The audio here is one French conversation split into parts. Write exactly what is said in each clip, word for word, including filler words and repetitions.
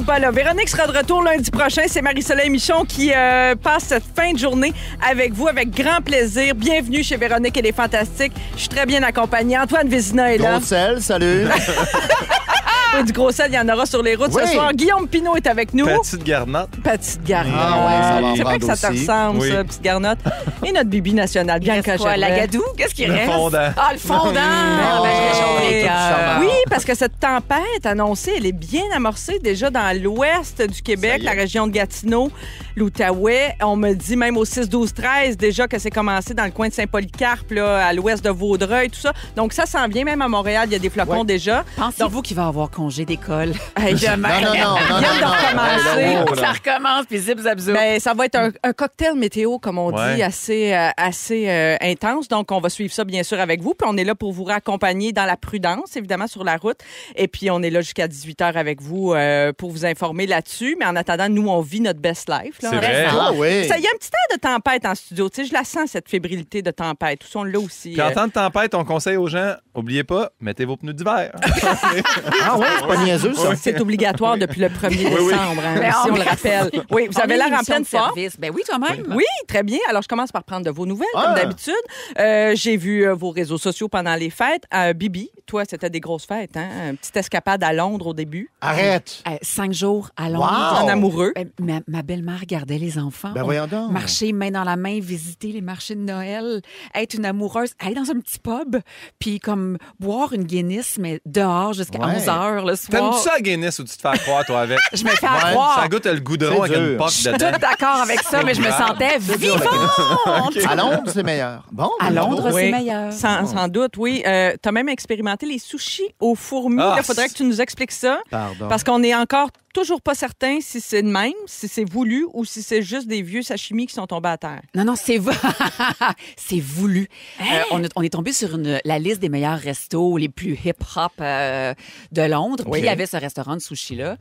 est pas là. Véronique sera de retour lundi prochain. C'est Marie-Soleil Michon qui euh, passe cette fin de journée avec vous, avec grand plaisir. Bienvenue chez Véronique et les Fantastiques. Je suis très bien accompagnée. Antoine Vézina est là. Gros sel, salut. Oui, du gros sel, il y en aura sur les routes oui. ce soir. Guillaume Pinault est avec nous. Petite garnotte. Petite garnotte. Ah ouais, c'est vrai que ça te ressemble, oui. ça, petite garnotte. Et notre bibi nationale, bien cachée. La gadoue, qu'est-ce qu'il reste? Le fondant. Ah, le fondant. Oh, ben, euh, oui, parce que cette tempête annoncée, elle est bien amorcée déjà dans l'ouest du Québec, la région de Gatineau, l'Outaouais. On me dit même au six, douze, treize déjà que c'est commencé dans le coin de Saint-Polycarpe, là, à l'ouest de Vaudreuil, tout ça. Donc ça s'en vient même à Montréal, il y a des flocons ouais. déjà. Pensez-vous qu'il va avoir congé d'école? Hey, demain, non, non, non, vient de recommencer. Ça recommence, puis zip, zap, zoup. Ben, ça va être un, un cocktail météo, comme on ouais. dit, assez, euh, assez euh, intense. Donc, on va suivre ça, bien sûr, avec vous. Puis on est là pour vous raccompagner dans la prudence, évidemment, sur la route. Et puis, on est là jusqu'à dix-huit heures avec vous euh, pour vous informer là-dessus. Mais en attendant, nous, on vit notre best life. Là, c'est vrai. Ah, oui. Ça, il y a un petit air de tempête en studio. Tu sais, je la sens, cette fébrilité de tempête. Tout ça, on l'a aussi. Puis en euh... temps de tempête, on conseille aux gens, oubliez pas, mettez vos pneus d'hiver. Ah oui? C'est pas niaiseux, ça. C'est obligatoire depuis le premier décembre, hein, ben, si on le rappelle. Oui, vous avez l'air en pleine forme. Ben oui, toi-même. Oui, très bien. Alors, je commence par prendre de vos nouvelles, ah. comme d'habitude. Euh, j'ai vu euh, vos réseaux sociaux pendant les fêtes. Euh, Bibi, toi, c'était des grosses fêtes, hein? Une petite escapade à Londres au début. Arrête! Euh, cinq jours à Londres. Wow. En amoureux. Euh, ma, ma belle-mère gardait les enfants. Ben voyons donc. Marcher main dans la main, visiter les marchés de Noël, être une amoureuse, aller dans un petit pub, puis comme boire une Guinness, mais dehors jusqu'à ouais. onze heures le soir. T'aimes-tu ça à Guinness ou tu te fais croire, toi, avec? Je me fais ouais. croire. Ça goûte le goudron avec une poche dedans. Je suis tout d'accord avec ça, mais je me sentais vivante. Okay. À Londres, c'est meilleur. Bon, à Londres, oui. c'est meilleur. Sans, sans doute, oui. Euh, t'as même expérimenté les sushis aux fourmis. Ah, il faudrait que tu nous expliques ça. Pardon. Parce qu'on est encore toujours pas certain si c'est le même, si c'est voulu ou si c'est juste des vieux sashimi qui sont tombés à terre. Non, non, c'est, vo... c'est voulu. Hey! Euh, on, est, on est tombé sur une, la liste des meilleurs restos les plus hip-hop euh, de Londres. Oui. Puis il y avait ce restaurant de sushi-là.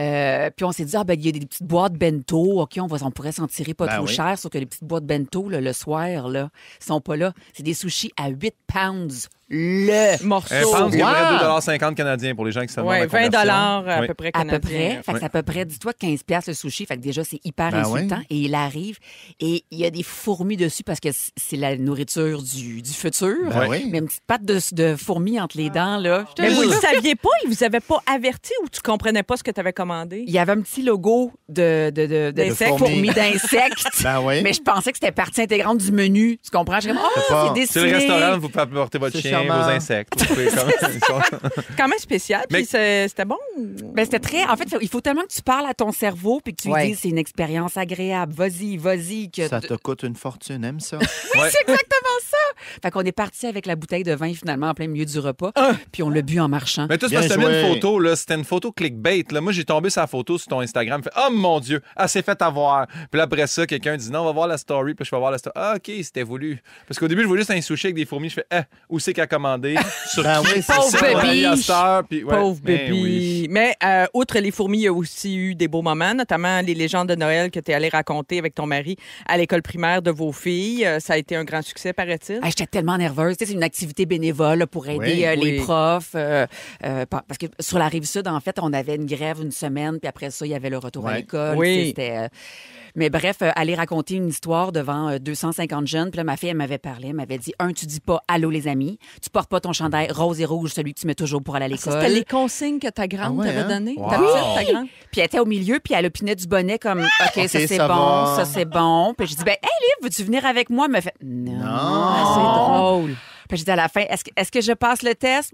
Euh, puis on s'est dit, ah ben il y a des petites boîtes bento. OK, on, va, on pourrait s'en tirer pas ben trop oui. cher, sauf que les petites boîtes bento, là, le soir, là, sont pas là. C'est des sushis à huit pounds. Le morceau. Je pense qu'il y a deux dollars cinquante canadiens pour les gens qui savent ouais, la vingt dollars à oui. peu près canadiens. À peu près. Fait que oui. c'est à peu près, dis-toi, quinze dollars le sushi. Fait que déjà, c'est hyper ben insultant. Oui. Et il arrive et il y a des fourmis dessus parce que c'est la nourriture du, du futur. Ben oui. Mais une petite patte de, de fourmis entre les dents, là. Mais vous ne saviez pas? Ils vous avaient pas averti ou tu comprenais pas ce que tu avais commandé? Il y avait un petit logo de, de, de, de fourmis. fourmis d'insectes. Ben oui. Mais je pensais que c'était partie intégrante du menu. Tu comprends? Je suis comme, oh, c'est, c'est dessiné. C'est le restaurant, vous pouvez apporter votre chien. Vos insectes. Quand même spécial. Mais... Puis c'est, c'était bon? Ben, c'était très... En fait, il faut tellement que tu parles à ton cerveau puis que tu ouais. lui dises c'est une expérience agréable. Vas-y, vas-y. Que ça te coûte une fortune, aime ça. Oui, ouais. c'est exactement ça. Fait qu'on est parti avec la bouteille de vin finalement en plein milieu du repas. Ah. Puis on l'a bu en marchant. Mais tout ça, c'était une photo. Là, c'était une photo clickbait. Là. Moi, j'ai tombé sa photo sur ton Instagram. Fait, oh mon Dieu, elle s'est faite avoir. Puis après ça, quelqu'un dit non, on va voir la story. Puis je vais voir la story. Ah, OK, c'était voulu. Parce qu'au début, je voulais juste un sushi avec des fourmis. Je fais, eh, où c'est qu'à commander sur ben oui, c'est pauvre bébé. Ouais, pauvre bébé. Mais, oui. mais euh, outre les fourmis, il y a aussi eu des beaux moments, notamment les légendes de Noël que tu es allé raconter avec ton mari à l'école primaire de vos filles. Euh, ça a été un grand succès, paraît-il. Ah, j'étais tellement nerveuse. T'sais, c'est une activité bénévole là, pour aider oui, euh, oui. les profs. Euh, euh, parce que sur la Rive-Sud, en fait, on avait une grève une semaine, puis après ça, il y avait le retour ouais. à l'école. Oui. C'était... Euh... Mais bref, euh, aller raconter une histoire devant euh, deux cent cinquante jeunes. Puis là, ma fille, elle m'avait parlé. Elle m'avait dit, un, tu dis pas « Allô, les amis ». Tu portes pas ton chandail rose et rouge, celui que tu mets toujours pour aller à l'école. Ah, c'était les consignes que ta grande ah ouais, t'avait hein? données. Wow. Ta petite, ta grande. Puis elle était au milieu, puis elle opinait du bonnet comme ah, « OK, okay ça, c'est ça bon, va. Ça, c'est bon ». Puis je dis « Ben, hey, Liv, veux-tu venir avec moi? » Elle m'a fait « Non, ah, c'est drôle ». Puis je dis à la fin « Est-ce que, est-ce que je passe le test? »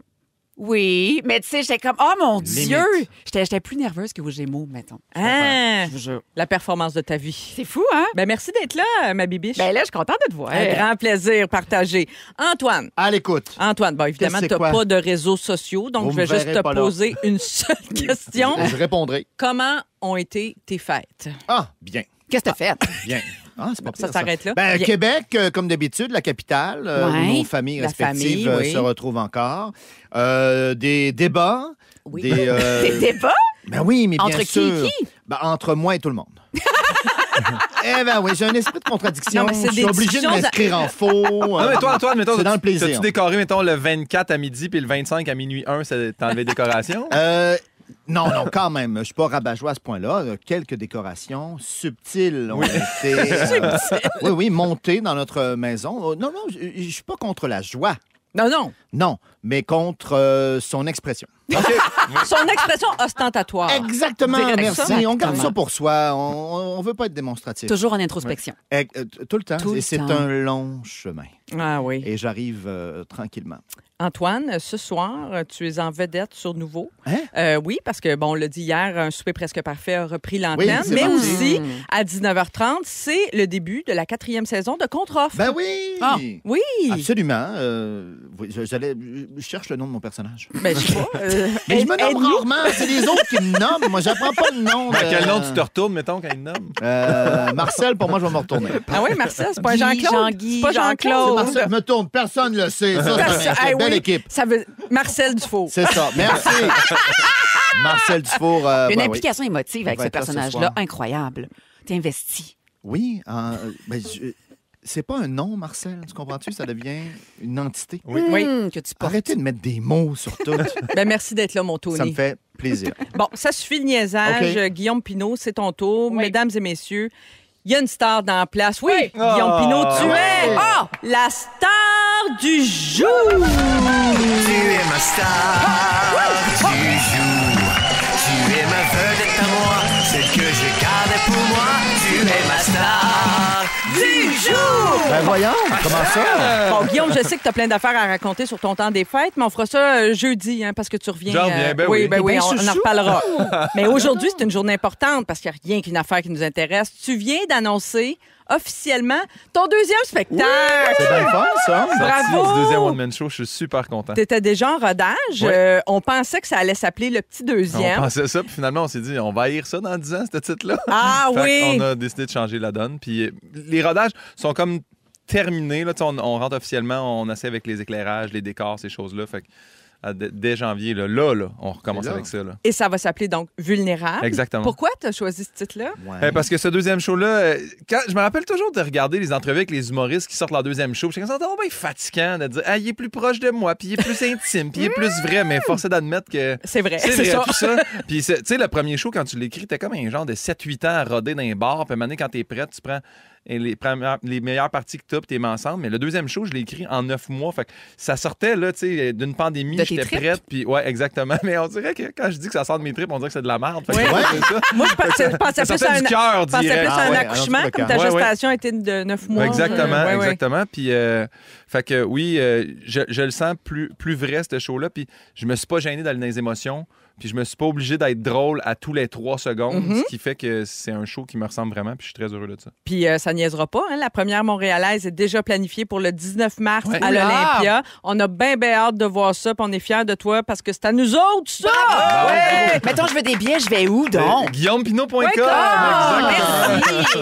Oui, mais tu sais, j'étais comme, oh mon Limite. Dieu! J'étais, j'étais plus nerveuse que aux Gémeaux, mettons. Ah, je... La performance de ta vie. C'est fou, hein? Ben, merci d'être là, ma bibiche. Ben là, je suis contente de te voir. Un grand plaisir partagé. Antoine. À l'écoute. Antoine, bon, évidemment, tu n'as pas de réseaux sociaux, donc Vous je vais juste te poser là. Une seule question. Je répondrai. Comment ont été tes fêtes? Ah, bien. Qu'est-ce que ah, t'as fait? Bien. Ah, c'est pas ça, pire, ça s'arrête là. Ben, Québec, euh, comme d'habitude, la capitale, euh, ouais, où nos familles respectives famille, euh, oui. se retrouvent encore. Euh, des débats. Oui. Des, euh... des débats? Ben oui, mais bien entre sûr. Entre qui et qui? Ben, entre moi et tout le monde. Eh ben oui, j'ai un esprit de contradiction. Non, mais c'est je suis obligé de m'inscrire à... en faux. Non, mais toi, Antoine, mettons, c'est dans le plaisir. T'as-tu décoré, mettons, le vingt-quatre à midi puis le vingt-cinq à minuit un, t'as enlevé décoration? Euh, Non, non, quand même. Je ne suis pas rabat-joie à ce point-là. Quelques décorations subtiles ont oui. été... Euh, oui, oui, montées dans notre maison. Non, non, je ne suis pas contre la joie. Non, non. Non, mais contre euh, son expression. Okay. Son expression ostentatoire. Exactement, merci. Exactement. On garde ça pour soi. On ne veut pas être démonstratif. Toujours en introspection. Ouais. Et, euh, tout le temps. Tout le Et c'est temps. un long chemin. Ah oui. Et j'arrive euh, tranquillement. Antoine, ce soir, tu es en vedette sur Nouveau. Hein? Euh, oui, parce que, bon, on l'a dit hier, un souper presque parfait a repris l'antenne. Oui, mais parti. aussi, à dix-neuf heures trente, c'est le début de la quatrième saison de Contre-offre. Ben oui! Ah, oui! Absolument. Euh, j'allais, je cherche le nom de mon personnage. Ben, je sais pas. Euh, mais je me nomme rarement. C'est les autres qui me nomment. Moi, j'apprends pas le nom. De... Ben, quel nom tu te retournes, mettons, quand ils me nomment? Euh, Marcel, pour moi, je vais me retourner. Ah oui, Marcel, c'est pas Jean-Claude. Jean-Guy, c'est pas Jean-Claude. Marcel, je me tourne. Personne ne le sait. Ça, Personne... c'est hey, l'équipe. Ça veut... Marcel Dufour. C'est ça. Merci. Marcel Dufour. Euh, Une ouais, implication oui. émotive avec ce personnage-là. Ce incroyable. T'es investi. Oui. Euh, ben, je... C'est pas un nom, Marcel. Tu comprends-tu? Ça devient une entité. Oui. oui. Que tu portes. Arrêtez de mettre des mots sur tout. Ben, merci d'être là, mon Tony. Ça me fait plaisir. Bon, ça suffit le niaisage. Okay. Guillaume Pinault, c'est ton tour. Oui. Mesdames et messieurs, il y a une star dans la place. Oui, oui. Oh. Guillaume Pinault, tu oui. es oh, la star du jour! Tu es ma star oh. du jour. Tu es ma vedette à moi, celle que je gardais pour moi. Tu es ma star du jour! Ben voyons, comment ça? Bon, Guillaume, je sais que tu as plein d'affaires à raconter sur ton temps des fêtes, mais on fera ça jeudi, hein, parce que tu reviens. J'en reviens, ben euh, oui. Ben oui, ben on, on en reparlera. Mais aujourd'hui, c'est une journée importante parce qu'il n'y a rien qu'une affaire qui nous intéresse. Tu viens d'annoncer officiellement ton deuxième spectacle. Oui, c'est bien fun, ça. Bravo. Sorti du deuxième one-man show, je suis super content. T'étais déjà en rodage. Oui. Euh, on pensait que ça allait s'appeler Le Petit Deuxième. On pensait ça, puis finalement, on s'est dit, on va haïr ça dans dix ans, ce titre-là. Ah oui! On a décidé de changer la donne. Puis les rodages sont comme terminés. Là. On, on rentre officiellement, on essaie avec les éclairages, les décors, ces choses-là. Fait que dès janvier, là, là, là on recommence là. avec ça. Là. Et ça va s'appeler donc Vulnérable. Exactement. Pourquoi tu as choisi ce titre-là? Ouais. Euh, parce que ce deuxième show-là, quand, je me rappelle toujours de regarder les entrevues avec les humoristes qui sortent leur deuxième show. Je me suis dit, oh, ben, fatigant de dire, ah, il est plus proche de moi, puis il est plus intime, puis il est plus vrai, mais force est d'admettre que. C'est vrai, c'est, c'est vrai, tout ça. Puis, tu sais, le premier show, quand tu l'écris, t'es comme un genre de sept huit ans à roder dans un bar, puis à un moment donné, quand t'es prête, tu prends. Et les, premières, les meilleures parties que tu as, puis t'es mis ensemble. Mais le deuxième show, je l'ai écrit en neuf mois. Fait que ça sortait là, tu sais, d'une pandémie. De j'étais prête. Puis ouais, exactement. Mais on dirait que quand je dis que ça sort de mes tripes, on dirait que c'est de la merde. Fait que ouais. c'est ça. Moi, je pensais, je pensais plus à un, cœur, pensais plus ah, à un ouais, accouchement, un comme ta gestation ouais, ouais. était de neuf mois. Exactement, euh, ouais, exactement. Ouais. Puis, euh, fait que oui, euh, je, je le sens plus, plus vrai ce show-là. Puis je me suis pas gêné d'aller dans les émotions. Puis je me suis pas obligé d'être drôle à tous les trois secondes, mm-hmm. ce qui fait que c'est un show qui me ressemble vraiment, puis je suis très heureux de ça. Puis euh, ça niaisera pas, hein? La première montréalaise est déjà planifiée pour le dix-neuf mars ouais. à l'Olympia. On a bien, bien hâte de voir ça, puis on est fiers de toi, parce que c'est à nous autres, ça! Ah, ouais. Ouais. Mettons, je veux des billets, je vais où, donc? Guillaume Pinault point com Merci!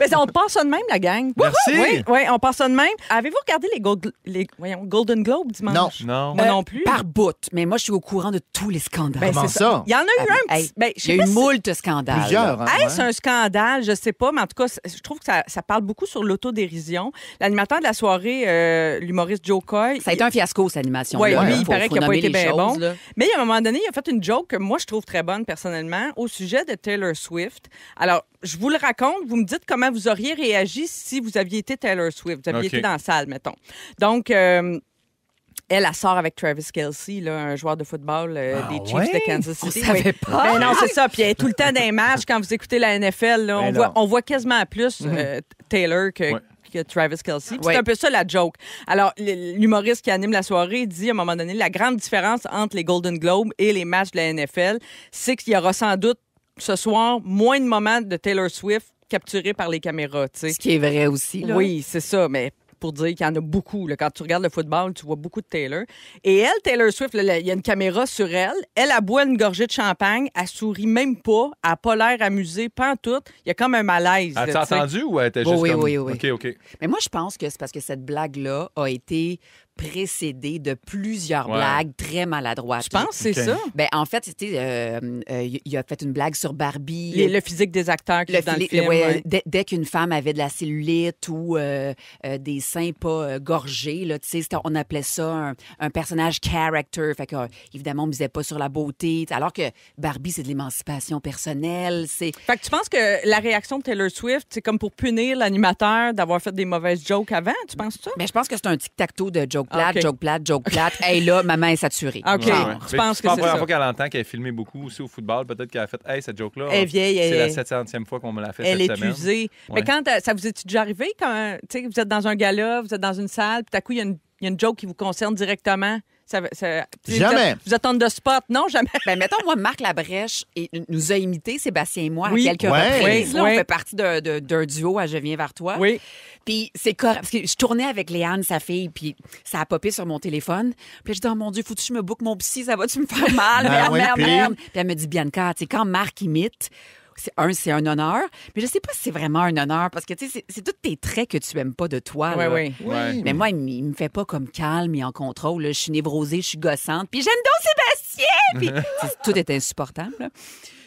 Mais on part ça de même, la gang. Merci! Oui, oui, on part ça de même. Avez-vous regardé les, Gold... les... Voyons, Golden Globes dimanche? Non. Non. Moi euh, non plus. Par bout, mais moi, je suis au courant de tous les scandales. Ben, c'est ça. Il y en a eu ah, un petit... Ben, il y a eu moult scandales. Plusieurs. Hein, hey, ouais. C'est un scandale, je sais pas, mais en tout cas, je trouve que ça, ça parle beaucoup sur l'autodérision. L'animateur de la soirée, euh, l'humoriste Joe Coy... Ça a été il... un fiasco, cette animation. Oui, ouais, lui, il faut, paraît qu'il n'a pas été bien bon. Là. Mais à un moment donné, il a fait une joke que moi, je trouve très bonne, personnellement, au sujet de Taylor Swift. Alors, je vous le raconte, vous me dites comment vous auriez réagi si vous aviez été Taylor Swift, vous aviez okay. été dans la salle, mettons. Donc... Euh, Elle, elle sort avec Travis Kelce, là, un joueur de football euh, ah, des Chiefs ouais? de Kansas City. On oui. savait pas. Ben non, c'est ça. Puis elle est tout le temps dans les matchs. Quand vous écoutez la N F L, là, on, voit, on voit quasiment plus euh, Taylor que... Ouais. Que Travis Kelce. Ouais. C'est un peu ça la joke. Alors, l'humoriste qui anime la soirée dit à un moment donné la grande différence entre les Golden Globes et les matchs de la N F L, c'est qu'il y aura sans doute ce soir moins de moments de Taylor Swift capturés par les caméras. T'sais. Ce qui est vrai aussi. Là. Oui, c'est ça, mais... pour dire qu'il y en a beaucoup. Là. Quand tu regardes le football, tu vois beaucoup de Taylor. Et elle, Taylor Swift, il y a une caméra sur elle. Elle, elle boit une gorgée de champagne. Elle sourit même pas. Elle n'a pas l'air amusée, pantoute. Il y a comme un malaise. As-tu entendu ou elle était juste oui, comme... Oui, oui, oui. OK, OK. Mais moi, je pense que c'est parce que cette blague-là a été précédé de plusieurs ouais. blagues très maladroites. Je pense que c'est okay. ça. Ben, en fait, c'était, euh, euh, il a fait une blague sur Barbie. Les, le physique des acteurs qui le, dans le, le film. Ouais, ouais. Dès, dès qu'une femme avait de la cellulite ou euh, euh, des seins pas euh, gorgés, là, on appelait ça un, un personnage character. Fait que, euh, évidemment, on ne misait pas sur la beauté. Alors que Barbie, c'est de l'émancipation personnelle. C'est... Fait que tu penses que la réaction de Taylor Swift, c'est comme pour punir l'animateur d'avoir fait des mauvaises jokes avant? Tu penses ça? Mais je pense que c'est un tic-tac-toe de jokes. Plate, okay. joke plate, joke plate, joke plate. Hey, là, maman est saturée. OK. Ah, je pense que c'est ça. C'est la première fois qu'elle entend qu'elle a filmé beaucoup aussi au football. Peut-être qu'elle a fait, hey, cette joke-là. Elle est vieille. C'est elle... la septième fois qu'on me l'a fait elle cette semaine. Elle est usée. Ouais. Mais quand ça vous est déjà arrivé, quand vous êtes dans un gala, vous êtes dans une salle, puis tout à coup, il y, y a une joke qui vous concerne directement? Ça, ça, jamais. Vous êtes on the spot. Non, jamais. Ben, mettons, moi, Marc Labrèche et, nous a imité, Sébastien et moi, oui. à quelques ouais. reprises. Oui. Là, oui. on fait partie d'un, d'un duo à Je viens vers toi. Oui. Puis c'est correct. Parce que je tournais avec Léane, sa fille, puis ça a popé sur mon téléphone. Puis je dis, oh mon Dieu, faut que je me boucle mon psy, ça va-tu me faire mal? merde, oui, merde, puis... merde. Puis elle me dit, Bianca, tu sais, quand Marc imite, c'est un, c'est un honneur, mais je sais pas si c'est vraiment un honneur parce que tu sais, c'est, c'est tous tes traits que tu aimes pas de toi. Là. Oui, oui. Oui. Mais moi, il, il me fait pas comme calme et en contrôle. Là. Je suis névrosée, je suis gossante. Puis j'aime donc Sébastien. Puis tout est insupportable. Là.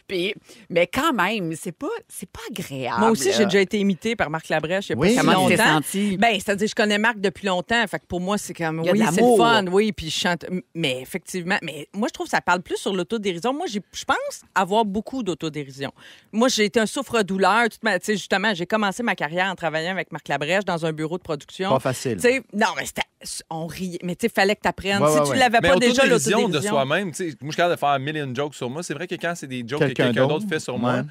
Puis, mais quand même, c'est pas, c'est pas agréable. Moi aussi, là. J'ai déjà été imitée par Marc Labrèche. Il y a oui. pas si comment tu t'es sentie? Ben, c'est-à-dire, je connais Marc depuis longtemps. Fait que pour moi, c'est comme, oui, c'est le fun. Oui, puis je chante. Mais effectivement, mais moi, je trouve que ça parle plus sur l'autodérision. Moi, j'ai, je pense avoir beaucoup d'autodérision. Moi, j'ai été un souffre-douleur. Tu sais, justement, j'ai commencé ma carrière en travaillant avec Marc Labrèche dans un bureau de production. Pas facile. T'sais, non, mais c'était... On riait, mais tu sais, fallait que t'apprennes. Ouais, si ouais, tu l'avais ouais. pas mais déjà, l'autodérision de soi-même, tu sais, moi, je suis capable de faire mille jokes sur moi. C'est vrai que quand c'est des jokes quelqu'un que quelqu'un d'autre fait sur ouais. moi,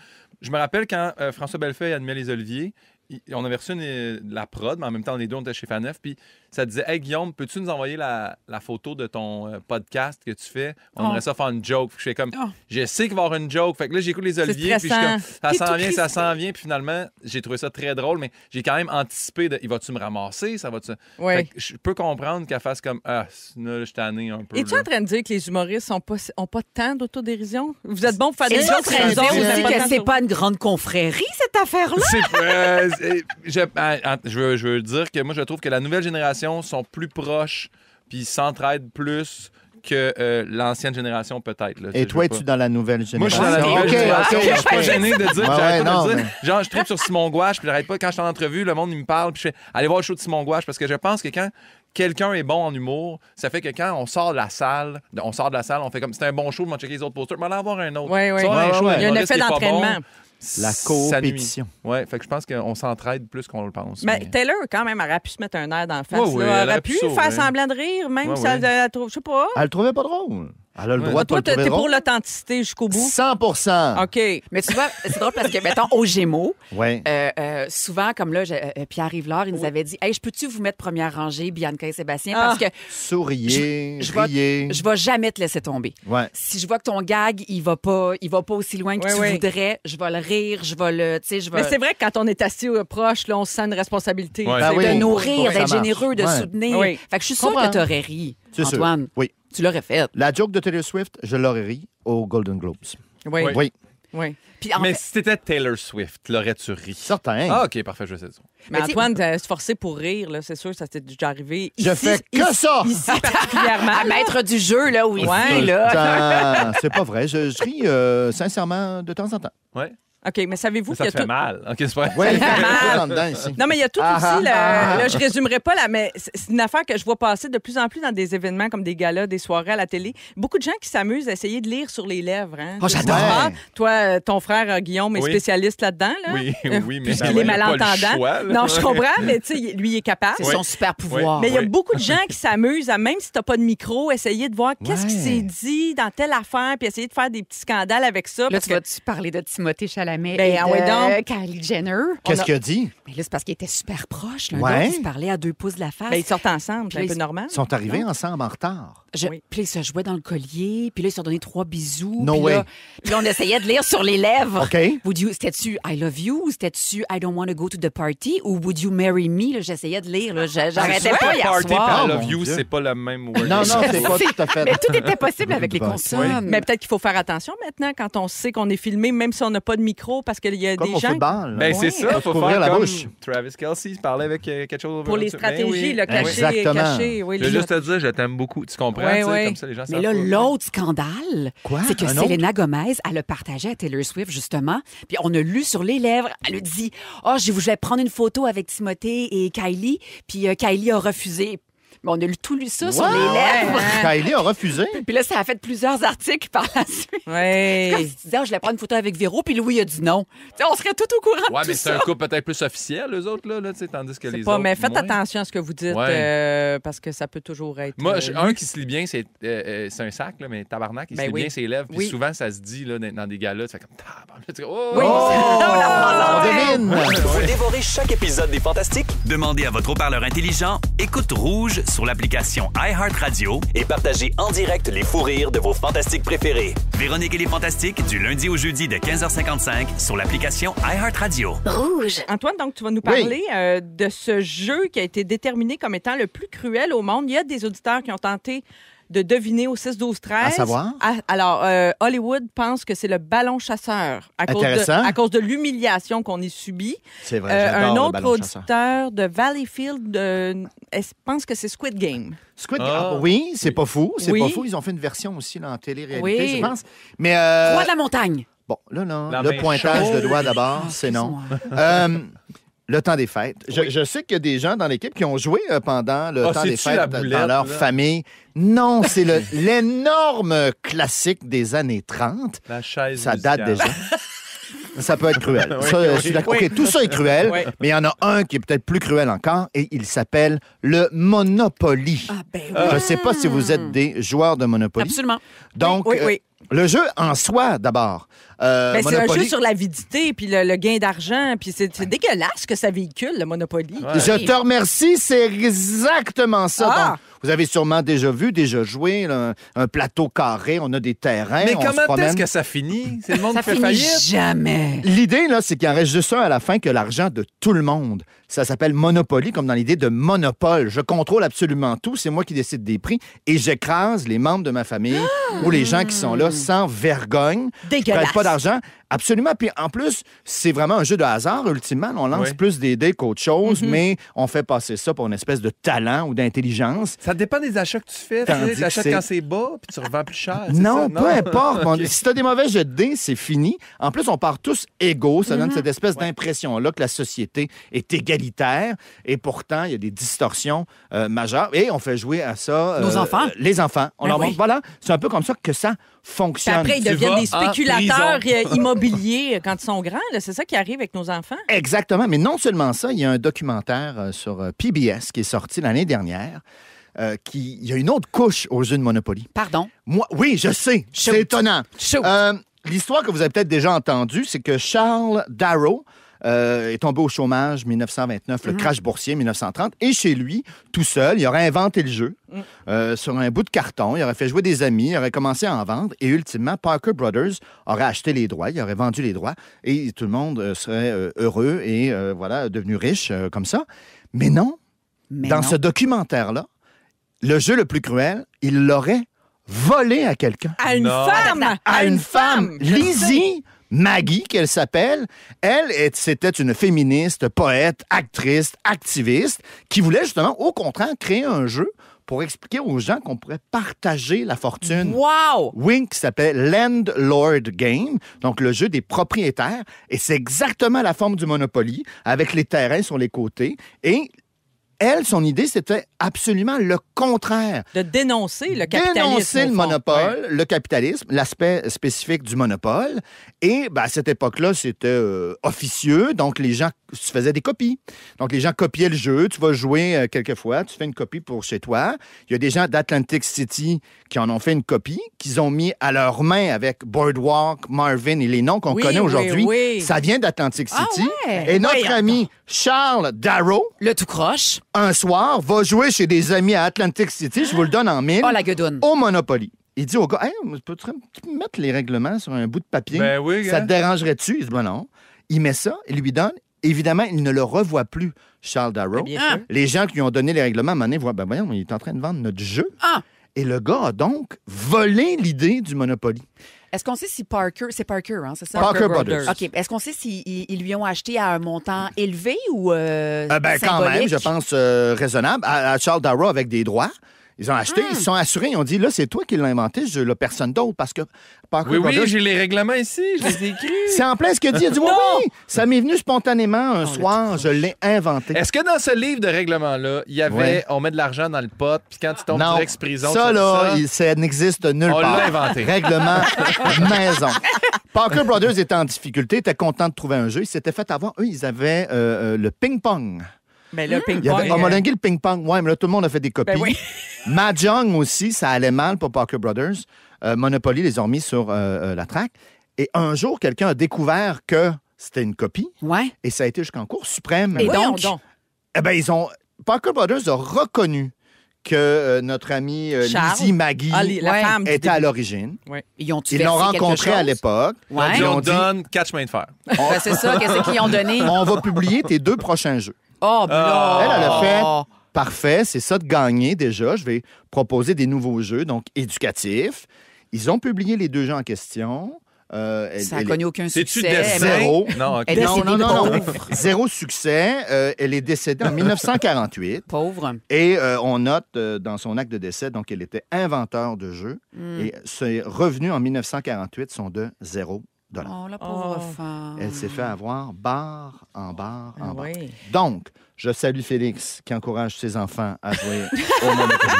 je me rappelle quand euh, François Bellefeuille et Anne-Mélise Olivier, il, on avait reçu une, la prod, mais en même temps, les deux, on était chez Fanef, puis ça disait, hey Guillaume, peux-tu nous envoyer la, la photo de ton euh, podcast que tu fais? On oh. aimerait ça faire une joke. Je fais comme, oh. je sais qu'il va y avoir une joke. Fait que là, j'écoute les Olivier, puis je suis comme, ça T'es s'en vient, ça s'en vient. Puis finalement, j'ai trouvé ça très drôle, mais j'ai quand même anticipé de, il va-tu me ramasser? Ça va-tu. Oui. Fait que je peux comprendre qu'elle fasse comme, ah, là, je suis tanné un peu. Es-tu là. En train de dire que les humoristes n'ont pas, ont pas tant d'autodérision? Vous êtes bon pour faire des jokes? C'est raison, aussi que c'est pas une grande confrérie, cette affaire-là. C'est, euh, je, euh, je, veux, je veux dire que moi, je trouve que la nouvelle génération sont plus proches puis s'entraident plus que euh, l'ancienne génération peut-être. Là, et toi, es-tu dans la nouvelle génération? Moi, je suis dans la nouvelle okay, génération. Okay, okay. Je suis pas gêné de dire que j'arrête ouais, pas non, de le dire. Mais... Genre, je tripe sur Simon Gouache puis j'arrête pas. Quand je suis en entrevue, le monde il me parle puis je fais « Allez voir le show de Simon Gouache » parce que je pense que quand... quelqu'un est bon en humour, ça fait que quand on sort de la salle, on sort de la salle, on fait comme c'était un bon show, on va checker les autres posters, mais on va en avoir un autre. Oui, oui. Ça, ouais, un ouais, show, ouais. Il y a un effet d'entraînement. Bon, la coopétition. Oui, fait que je pense qu'on s'entraide plus qu'on le pense. Mais, mais... Taylor, quand même, elle aurait pu se mettre un air dans le face. Ouais, ouais, elle, elle aurait pu faire ouais. semblant de rire, même ouais, si elle ouais. trouve, je sais pas. Elle le trouvait pas drôle. Elle a le droit ouais. de toi, t'es pour l'authenticité jusqu'au bout? cent pour cent OK. Mais tu vois, c'est drôle parce que, mettons, aux Gémeaux, ouais. euh, euh, souvent, comme là, euh, Pierre Rivelard, il nous avait dit, hey, je peux-tu vous mettre première rangée, Bianca et Sébastien? Parce que. Ah. Souriez, je, je riez. Va, je vais jamais te laisser tomber. Ouais. Si je vois que ton gag, il va pas, il va pas aussi loin que ouais, tu ouais. voudrais, je vais le rire, je vais le. Tu sais, je vais. Mais c'est vrai que quand on est assis proche, là, on se sent une responsabilité. Ouais. Ben oui, de oui, nourrir, d'être généreux, de ouais. soutenir. Oui. Fait que je suis sûre que t'aurais ri, c'est Antoine. Sûr. Oui. Tu l'aurais fait. La joke de Taylor Swift, je l'aurais ri aux Golden Globes. Oui. Oui. Oui. Puis en mais fait... si t'étais Taylor Swift, l'aurais-tu ri? Certain. Ah, OK, parfait, je sais ça. Mais, mais Antoine, t'es forcé pour rire, là, c'est sûr, ça t'est déjà arrivé. Je ici, fais que ici, ça! Ici, particulièrement. À maître du jeu, là, oui. Ouais, là. C'est pas vrai. Je, je ris euh, sincèrement de temps en temps. Oui. OK, mais savez-vous que. Ça, ça fait tout... mal. OK, c'est vrai. Oui, ça fait mal. Dedans, ici. Non, mais il y a tout ah, aussi. Ah, le... ah, là, je résumerai pas, là, mais c'est une affaire que je vois passer de plus en plus dans des événements comme des galas, des soirées à la télé. Beaucoup de gens qui s'amusent à essayer de lire sur les lèvres. Hein, oh, j'adore. Ouais. Toi, ton frère Guillaume est oui. spécialiste là-dedans. Là, oui, oui, mais. Puisqu'il est malentendant. Choix, non, je comprends, mais tu sais, lui, il est capable. C'est oui. son super pouvoir. Oui. Mais il y a oui. beaucoup de gens qui s'amusent à, même si t'as pas de micro, essayer de voir ouais. qu'est-ce qui s'est dit dans telle affaire, puis essayer de faire des petits scandales avec ça. Là, tu vas-tu parler de Timothée Chalamet? Mais ben, oui, donc. Kylie Jenner. Qu'est-ce a... qu'il a dit? Mais là, c'est parce qu'ils étaient super proches. L'un ouais. d'autre, ils se parlaient à deux pouces de la face. Ben, ils sortent ensemble, c'est un peu normal. Ils sont arrivés non? ensemble en retard. Je... Oui. Puis là, ils se jouaient dans le collier. Puis là, ils se sont donné trois bisous. No puis, way. Là... puis là, on essayait de lire sur les lèvres. OK. Would you... C'était-tu I love you? Ou c'était-tu I don't want to go to the party? Ou would you marry me? Là, j'essayais de lire. Là. J'arrêtais ah, pas hier party soir. I love you, c'est pas le même word. Non, non, c'est pas tout à fait. Mais tout était possible avec les consonnes. Mais peut-être qu'il faut faire attention maintenant quand on sait qu'on est filmé, même si on n'a pas de micro. micro parce qu'il y a comme des gens. Football, ben, oui. C'est ça, il faut, faut faire la comme bouche. Travis Kelce parlait avec euh, quelque chose. Pour les stratégies, ben, oui. Le cachet, caché. Oui, je veux juste te dire, je t'aime beaucoup. Tu comprends? Oui, oui. Comme ça, les gens. Mais là, l'autre scandale, c'est que Selena Gomez, elle le partageait à Taylor Swift, justement. Puis on a lu sur les lèvres, elle a dit « Ah, je vais prendre une photo avec Timothée et Kylie. » Puis euh, Kylie a refusé. Mais on a lu tout lu ça wow, sur les lèvres. Ouais. Kylie a refusé. Puis là, ça a fait plusieurs articles par la suite. Ouais. C'est comme si tu disais, oh, je vais prendre une photo avec Véro, puis Louis a dit non. T'sais, on serait tout au courant ouais, de tout ça. Oui, mais c'est un couple peut-être plus officiel, eux autres, là, là tandis que les pas, autres. Mais faites moins. Attention à ce que vous dites, ouais. euh, parce que ça peut toujours être. Moi, euh, un qui se lit bien, c'est euh, un sac, là, mais tabarnak, il ben se lit oui. bien ses lèvres. Puis oui. souvent, ça se dit là, dans des galas, tu fais comme tabarnak. Oh! Oui, on devine. Vous dévorez chaque épisode des Fantastiques? Demandez à votre haut-parleur intelligent, écoute Rouge sur l'application iHeartRadio et partagez en direct les fous rires de vos fantastiques préférés. Véronique et les Fantastiques du lundi au jeudi de quinze heures cinquante-cinq sur l'application iHeartRadio. Rouge. Antoine, donc tu vas nous parler oui. euh, de ce jeu qui a été déterminé comme étant le plus cruel au monde. Il y a des auditeurs qui ont tenté de deviner au six douze treize. À savoir? À, alors, euh, Hollywood pense que c'est le ballon chasseur à cause de, à cause de l'humiliation qu'on y subit. C'est vrai, euh, j'adore un autre le ballon auditeur chasseur. De Valleyfield euh, pense que c'est Squid Game. Squid Game, oh. oui, c'est pas fou, c'est oui. pas fou. Ils ont fait une version aussi là, en télé-réalité, oui. je pense. Mais euh... Roi de la montagne. Bon, là, non. La le pointage chose. De doigt d'abord, c'est non. euh, Le temps des fêtes. Je, oui. je sais qu'il y a des gens dans l'équipe qui ont joué pendant le ah, temps des fêtes boulette, dans leur là? Famille. Non, c'est l'énorme classique des années trente. La chaise ça date musicale. Déjà. Ça peut être cruel. Oui, ça, oui, je suis d'accord. Oui. OK, tout ça est cruel, oui. mais il y en a un qui est peut-être plus cruel encore et il s'appelle le Monopoly. Ah, ben oui. Je ne sais pas si vous êtes des joueurs de Monopoly. Absolument. Donc, oui, oui, oui. le jeu en soi, d'abord. Euh, ben, c'est un jeu sur l'avidité, puis le, le gain d'argent, puis c'est ouais. dégueulasse que ça véhicule, le Monopoly. Ouais. Je te remercie, c'est exactement ça. Ah. Donc, vous avez sûrement déjà vu, déjà joué, là, un plateau carré, on a des terrains, mais on se promène. Mais comment est-ce que ça finit? C'est le monde ça qui fait faillite? Ça finit jamais. L'idée, là, c'est qu'il en reste juste un à la fin que l'argent de tout le monde. Ça s'appelle Monopoly, comme dans l'idée de monopole. Je contrôle absolument tout, c'est moi qui décide des prix, et j'écrase les membres de ma famille ah. ou les gens qui sont là sans vergogne. Dégueulasse. D'argent, absolument. Puis en plus, c'est vraiment un jeu de hasard, ultimement. On lance oui. plus des dés qu'autre chose, mm-hmm. mais on fait passer ça pour une espèce de talent ou d'intelligence. Ça dépend des achats que tu fais. Tu achètes quand c'est bas, puis tu revends plus cher. Non, ça? Peu non? importe. Okay. On, si tu as des mauvais jeux de dés, c'est fini. En plus, on part tous égaux. Ça mm-hmm. donne cette espèce ouais. d'impression-là que la société est égalitaire. Et pourtant, il y a des distorsions euh, majeures. Et on fait jouer à ça... Euh, Nos enfants. Euh, les enfants. On ben leur oui. montre. Voilà. C'est un peu comme ça que ça fonctionne. Puis après, ils deviennent des spéculateurs immobiliers quand ils sont grands. C'est ça qui arrive avec nos enfants. Exactement. Mais non seulement ça, il y a un documentaire sur P B S qui est sorti l'année dernière. Euh, qui... Il y a une autre couche aux jeux de Monopoly. Pardon? Moi, oui, je sais. C'est étonnant. Euh, L'histoire que vous avez peut-être déjà entendue, c'est que Charles Darrow euh, est tombé au chômage dix-neuf cent vingt-neuf, mm-hmm. le crash boursier dix-neuf cent trente. Et chez lui, tout seul, il aurait inventé le jeu. Euh, sur un bout de carton, il aurait fait jouer des amis, il aurait commencé à en vendre et ultimement, Parker Brothers aurait acheté les droits, il aurait vendu les droits et tout le monde serait euh, heureux et euh, voilà, devenu riche euh, comme ça. Mais non, Mais dans non. ce documentaire-là, le jeu le plus cruel, il l'aurait volé à quelqu'un. À une non. femme! À une femme! Lizzie! Maggie, qu'elle s'appelle, elle, c'était une féministe, poète, actrice, activiste, qui voulait justement, au contraire, créer un jeu pour expliquer aux gens qu'on pourrait partager la fortune. Wow! Oui, qui s'appelle Landlord Game, donc le jeu des propriétaires, et c'est exactement la forme du Monopoly, avec les terrains sur les côtés, et... Elle, son idée, c'était absolument le contraire. De dénoncer le capitalisme. Dénoncer le monopole, ouais. le capitalisme, l'aspect spécifique du monopole. Et ben, à cette époque-là, c'était euh, officieux, donc les gens se faisaient des copies. Donc les gens copiaient le jeu, tu vas jouer euh, quelquefois, tu fais une copie pour chez toi. Il y a des gens d'Atlantic City qui en ont fait une copie, qu'ils ont mis à leurs mains avec Boardwalk, Marvin et les noms qu'on oui, connaît aujourd'hui. Oui, oui. Ça vient d'Atlantic City. Ah, ouais. Et notre oui, ami Charles Darrow... Le tout croche. Un soir, va jouer chez des amis à Atlantic City, je vous le donne en mille, oh, la guedoune. Au Monopoly. Il dit au gars, hey, peux-tu mettre les règlements sur un bout de papier? Ben oui, ça te dérangerait-tu? Il dit, bon non. Il met ça, il lui donne. Évidemment, il ne le revoit plus, Charles Darrow. Ah. Les gens qui lui ont donné les règlements, à un moment donné, voient, ben voyons, il est en train de vendre notre jeu. Ah. Et le gars a donc volé l'idée du Monopoly. Est-ce qu'on sait si Parker, c'est Parker, hein, c'est ça? Parker, Parker Brothers. Brothers. OK. Est-ce qu'on sait s'ils si, ils lui ont acheté à un montant élevé ou euh, euh, ben, symbolique? Quand même, je pense euh, raisonnable. À, à Charles Darrow avec des droits. Ils ont acheté, mmh. ils se sont assurés, ils ont dit, là, c'est toi qui l'as inventé, je l'ai personne d'autre, parce que... Parker oui, Brothers, oui, j'ai les règlements ici, je les ai écrits. C'est en plein ce que dit, il dit, oui, oui, ça m'est venu spontanément un oh, soir, je l'ai inventé. Est-ce que dans ce livre de règlement-là, il y avait, oui. on met de l'argent dans le pot, puis quand tu tombes non. sur l'ex-prison... ça, ça, là, ça, ça n'existe nulle on part. On l'a inventé. Règlement maison. Parker Brothers était en difficulté, était content de trouver un jeu, ils s'étaient fait avoir, eux, ils avaient euh, le ping-pong. Mais là, ping-pong. Avait... On m'a lingué le ping-pong. Ouais, mais là, tout le monde a fait des copies. Ben oui. Mahjong aussi, ça allait mal pour Parker Brothers. Euh, Monopoly les ont mis sur euh, la traque. Et un jour, quelqu'un a découvert que c'était une copie. Ouais. Et ça a été jusqu'en Cour suprême. Et donc, donc? Eh ben, ils ont. Parker Brothers a reconnu que euh, notre amie euh, Lizzie Maggie ah, les, ouais, était début. À l'origine. Ouais. Ils l'ont rencontrée à l'époque. Ouais. Ils ont dit, donne quatre chemins de fer. On... Ben, c'est ça, qu'est-ce qu'ils ont donné? On va publier tes deux prochains jeux. Oh, blanc! Elle, elle a fait parfait, c'est ça de gagner déjà. Je vais proposer des nouveaux jeux, donc éducatifs. Ils ont publié les deux jeux en question. Euh, elle, ça n'a connu aucun succès. Zéro. Non, okay. non, non, non, non. Zéro succès. Euh, elle est décédée en mille neuf cent quarante-huit. Pauvre. Et euh, on note euh, dans son acte de décès, donc elle était inventeur de jeux. Mm. Et ses revenus en mille neuf cent quarante-huit sont de zéro. Oh, la pauvre oh. femme. Elle s'est fait avoir barre en barre en barre. Oui. Donc, je salue Félix qui encourage ses enfants à jouer au Monopoly.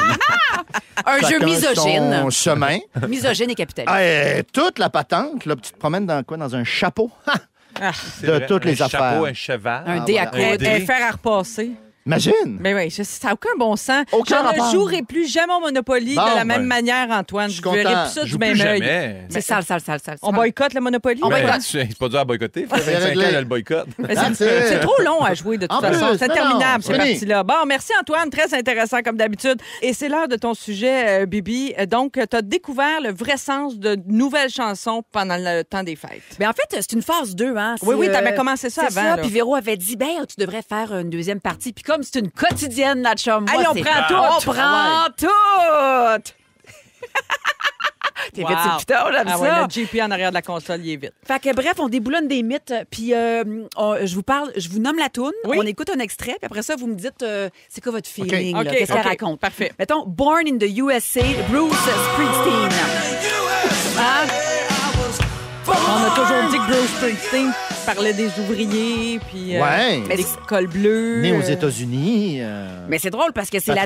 Un chacun jeu misogyne. Son chemin. Misogyne et capitaliste. Et toute la patente, là, tu te promènes dans quoi? Dans un chapeau ah, de vrai, toutes un les chapeau, affaires. Un chapeau, un cheval. Un dé à coups. Un fer à repasser. Imagine! Mais oui, ça n'a aucun bon sens. Aucun je rapport. Ne jouerai plus jamais au Monopoly bon, de la même ben, manière, Antoine. Je ne verrai plus ça du même œil. C'est sale, sale, sale, sale. On boycotte le Monopoly? On boycotte. C'est pas dur à boycotter. Il faut vingt-cinq ans, elle le boycotte. C'est trop long à jouer, de toute façon. C'est interminable, cette partie-là. Bon, merci, Antoine. Très intéressant, comme d'habitude. Et c'est l'heure de ton sujet, euh, Bibi. Donc, tu as découvert le vrai sens de nouvelles chansons pendant le temps des fêtes. Mais en fait, c'est une phase deux. Hein. Oui, oui, tu avais commencé ça avant. Puis Véro avait dit, ben, tu devrais faire une deuxième partie. Puis comme c'est une quotidienne, notre chum. Allez, on prend tout! On prend tout! T'es wow. vite, c'est piton, j'aime ah ouais, ça. Le J P en arrière de la console, il est vite. Fait que bref, on déboulonne des mythes, puis euh, je vous parle, je vous nomme la toune, oui. on écoute un extrait, puis après ça, vous me dites euh, c'est quoi votre feeling, okay. okay. qu'est-ce okay. qu'elle raconte. Parfait. Mettons, Born in the U S A, Bruce Springsteen. Hein? On a toujours dit que Bruce Springsteen parlait des ouvriers, puis euh, ouais. des cols bleus. Né aux États-Unis. Euh, mais c'est drôle parce que c'est la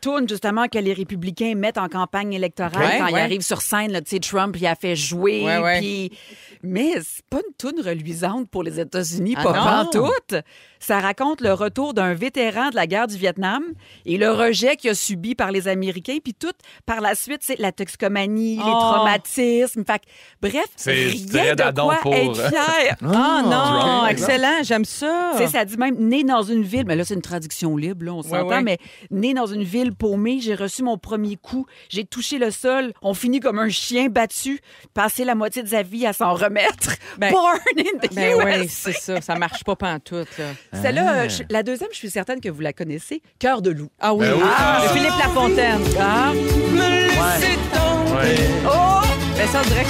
toune, justement, que les républicains mettent en campagne électorale ouais, quand ouais. ils arrivent sur scène. Là, Trump, il a fait jouer. Ouais, ouais. Puis... Mais c'est pas une toune reluisante pour les États-Unis, ah pas pantoute. Ça raconte le retour d'un vétéran de la guerre du Vietnam et le rejet qu'il a subi par les Américains. Puis tout, par la suite, c'est la toxicomanie, oh. les traumatismes. Fait que, bref, rien de quoi pour... être fier. Ah oh, non, okay. excellent, j'aime ça. Tu sais, ça dit même, né dans une ville, mais là, c'est une traduction libre, là, on s'entend, ouais, ouais. mais né dans une ville paumée, j'ai reçu mon premier coup, j'ai touché le sol, on finit comme un chien battu, passer la moitié de sa vie à s'en remettre. Ben, Born in the ben U S A. Oui, c'est ça, ça marche pas pantoute, là. Celle-là, ah. la deuxième, je suis certaine que vous la connaissez, Cœur de loup. Ah oui, ben oui. Ah, ah, Philippe Lafontaine. Ah. Ouais. Ouais. Oh! Mais ça, on dirait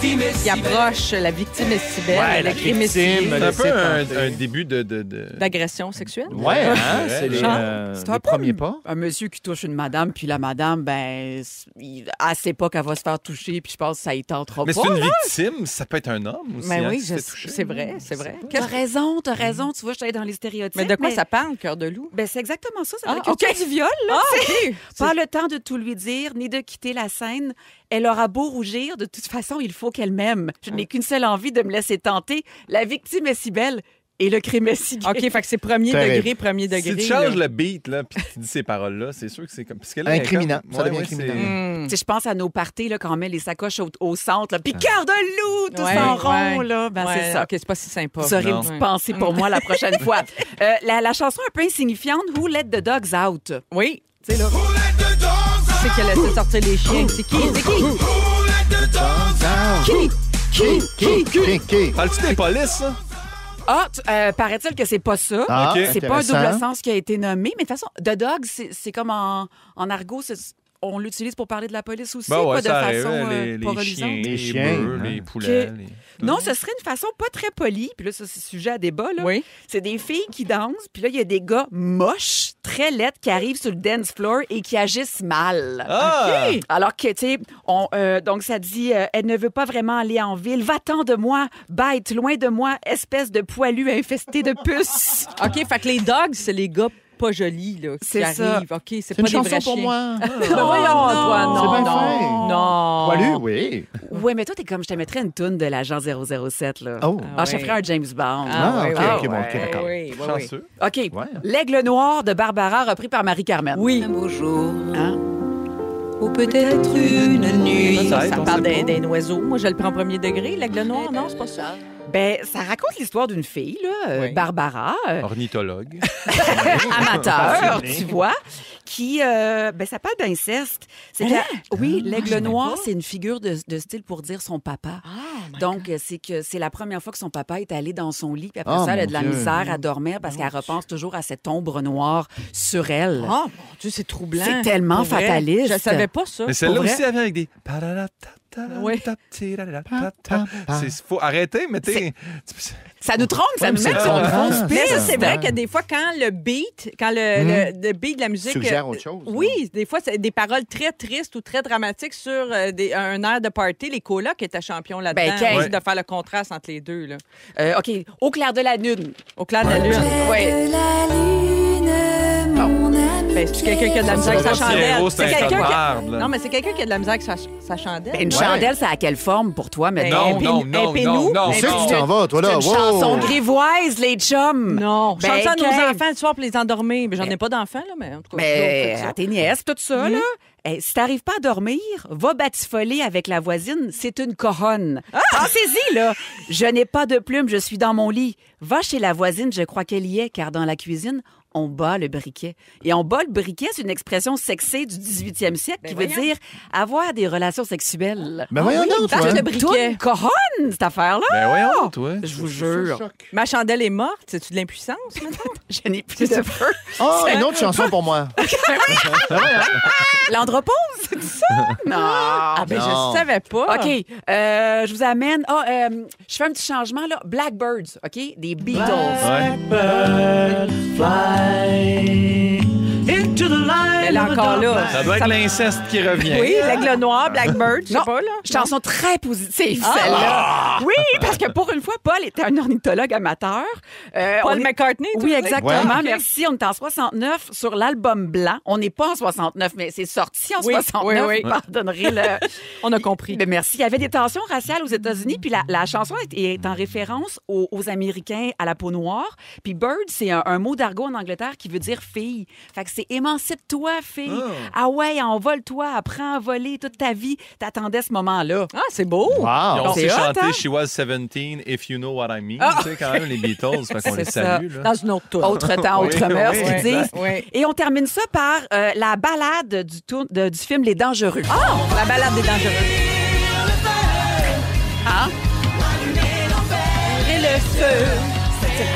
qu'il approche la victime est si belle. Ouais, la victime est si belle. C'est un peu un, un début de... de, de... d'agression sexuelle. Ouais, hein? C'est les, euh, les premiers pas. Un monsieur qui touche une madame, puis la madame, ben, il, elle sait pas qu'elle va se faire toucher, puis je pense que ça y tentera mais pas. Mais c'est une là. victime, ça peut être un homme aussi. Mais hein, oui, c'est vrai, c'est vrai. T'as raison, t'as raison, tu vois, je suis dans les stéréotypes. Mais de quoi mais... ça parle, Cœur de loup? Ben, c'est exactement ça, c'est ah, la culture okay. du viol, là. Ah, okay. Pas le temps de tout lui dire, ni de quitter la scène. Elle aura beau rougir, de toute façon, il faut qu'elle m'aime. Je n'ai qu'une seule envie de me laisser tenter. La victime est si belle et le crime est si gay. OK, fait que c'est premier degré, premier degré. Si tu changes le beat, là, puis tu dis ces paroles-là, c'est sûr que c'est comme... Incriminant. Ça devient incriminant. Tu sais, je pense à nos parties, là, quand on met les sacoches au, au centre, là, puis Cœur de loup, tout ouais, en rond, ouais. là. Ben, ouais, c'est ça. OK, c'est pas si sympa. Vous aurez une petite ouais. pensée pour moi la prochaine fois. Euh, la, la chanson un peu insignifiante, Who Let the Dogs Out? Oui. Tu sais, là... Who let the dogs C'est qui a laissé sortir les chiens? C'est qui? C'est qui? Qui? Qui? Qui? Qui? Qui? Parles-tu des polices, ça? Ah, euh, paraît-il que c'est pas ça. Ah, okay. C'est pas un double sens qui a été nommé. Mais de toute façon, The Dog, c'est comme en, en argot, c'est... on l'utilise pour parler de la police aussi, ben ouais, pas de façon euh, les, les pas chiens, les chiens, bœufs, hein. les poulets. Que... Les... Non, ce serait une façon pas très polie. Puis là, ça, c'est sujet à débat. Là. Oui. C'est des filles qui dansent. Puis là, il y a des gars moches, très laides, qui arrivent sur le dance floor et qui agissent mal. Ah! Okay. Alors que, tu sais, euh, donc ça dit, euh, elle ne veut pas vraiment aller en ville. Va-t'en de moi, bête, loin de moi, espèce de poilu infesté de puces. OK, fait que les dogs, c'est les gars pas jolis, là, qui arrivent. OK, c'est, c'est pas une des vrais pour chiens. Moi. Oh, oh, non, non, c'est bien non. non. Poilu, oui. Oui, mais toi, t'es comme, je te mettrais une toune de l'agent zéro zéro sept, là. Oh. Ah, ah, je ferais un James Bond. Ah, OK, ah, OK, bon, OK, d'accord. Oui, oui, chanceux. OK, ouais. L'aigle noir de Barbara, repris par Marie-Carmen. Oui. Un beau jour. Hein? Ou peut-être une, une nuit. nuit. Ça, ça parle d'un, d'un oiseau. Moi, je le prends en premier degré. L'aigle noir, non, c'est pas ça. Ben, ça raconte l'histoire d'une fille, là, euh, oui. Barbara. Euh... Ornithologue. Amateur, tu vois, qui... Euh, ben, ça parle d'inceste. C'est hein? que, oui, ah, l'aigle noir, c'est une figure de, de style pour dire son papa. Ah, donc, God. c'est que c'est la première fois que son papa est allé dans son lit, puis après oh, ça, elle a de la Dieu. misère à dormir parce oh, qu'elle repense Dieu. toujours à cette ombre noire sur elle. Oh, mon Dieu, c'est troublant. C'est tellement pour fataliste. Vrai. Je savais pas ça. Mais celle-là aussi, elle vient avec des... Oui. Il faut arrêter, mais t'es... Ça nous trompe, ça ouais, nous met sur une fausse piste. Mais ça, c'est vrai que des fois, quand le beat, quand le, mmh. le, le beat de la musique... Suggère autre chose. Oui, hein. Des fois, c'est des paroles très tristes ou très dramatiques sur des, un air de party. Les colocs étaient champions là-dedans. Ben, ouais. De faire le contraste entre les deux. Là. Euh, OK. Au clair de la lune. Au clair de la lune. Oui. Bon. Ben, c'est quelqu'un qui a de la misère avec sa chandelle. C'est quelqu'un qui... Non, mais c'est quelqu'un qui a de la misère avec sa, sa chandelle. Ben, une chandelle, ouais. Ça a quelle forme pour toi? Mais non, non, non, non, non. C'est que tu t'en vas, toi, là. C'est une wow. chanson grivoise, les chums. Non, ben, chante ça à nos quel... enfants le soir pour les endormir. Mais j'en ben, ai pas d'enfants, là, mais en tout cas... Mais à tes nièces, tout ça, mmh. là. Hey, si t'arrives pas à dormir, va batifoler avec la voisine, c'est une coronne. Ah! Pensez-y, là! Je n'ai pas de plume, je suis dans mon lit. Va chez la voisine, je crois qu'elle y est, car dans la cuisine... On bat le briquet. Et on bat le briquet, c'est une expression sexée du dix-huitième siècle ben qui voyons. veut dire avoir des relations sexuelles. Mais ben voyons, oui, toi. Le briquet. Coronne, cette affaire-là. Ben voyons, toi. Je vous jure. Ma chandelle est morte. C'est-tu de l'impuissance, maintenant? Je n'ai plus de peur. Oh, c'est une autre chanson pour moi. L'andropause, c'est ça? Non. Ah, ben, non. Je savais pas. OK. Euh, je vous amène. Ah, oh, euh, je fais un petit changement, là. Blackbirds, OK? Des Beatles. Blackbird, fly. Into the light. Elle est encore là. Ça doit être ça... l'inceste qui revient. Oui, l'aigle noir, Blackbird, je sais pas, là. Chanson très positive, ah, celle-là. Ah. Oui, parce que pour une fois, Paul était un ornithologue amateur. Euh, Paul on est... McCartney, tout Oui, exactement. Ouais. Merci. On est en soixante-neuf sur l'album blanc. On n'est pas en soixante-neuf, mais c'est sorti en oui, soixante-neuf. Oui, oui. Pardonnerai le... On a compris. Mais merci. Il y avait des tensions raciales aux États-Unis, puis la, la chanson est, est en référence aux, aux Américains à la peau noire. Puis bird, c'est un, un mot d'argot en Angleterre qui veut dire fille. Fait que c'est émancipe-toi, fille. Oh. Ah ouais, envole-toi, apprends à voler toute ta vie. T'attendais ce moment-là. Ah, c'est beau. Wow. Ils ont c'est chanté hein? She was seventeen, if you know what I mean. Oh. Tu sais, quand même, les Beatles, fait qu'on les salue. Là. Dans une autre tour. Autre temps, autre oui, mœurs, oui, qu'ils disent. Oui. Et on termine ça par euh, la balade du, tour, de, du film Les Dangereux. Ah, oh, la balade des Dangereux. Hein? Et le feu.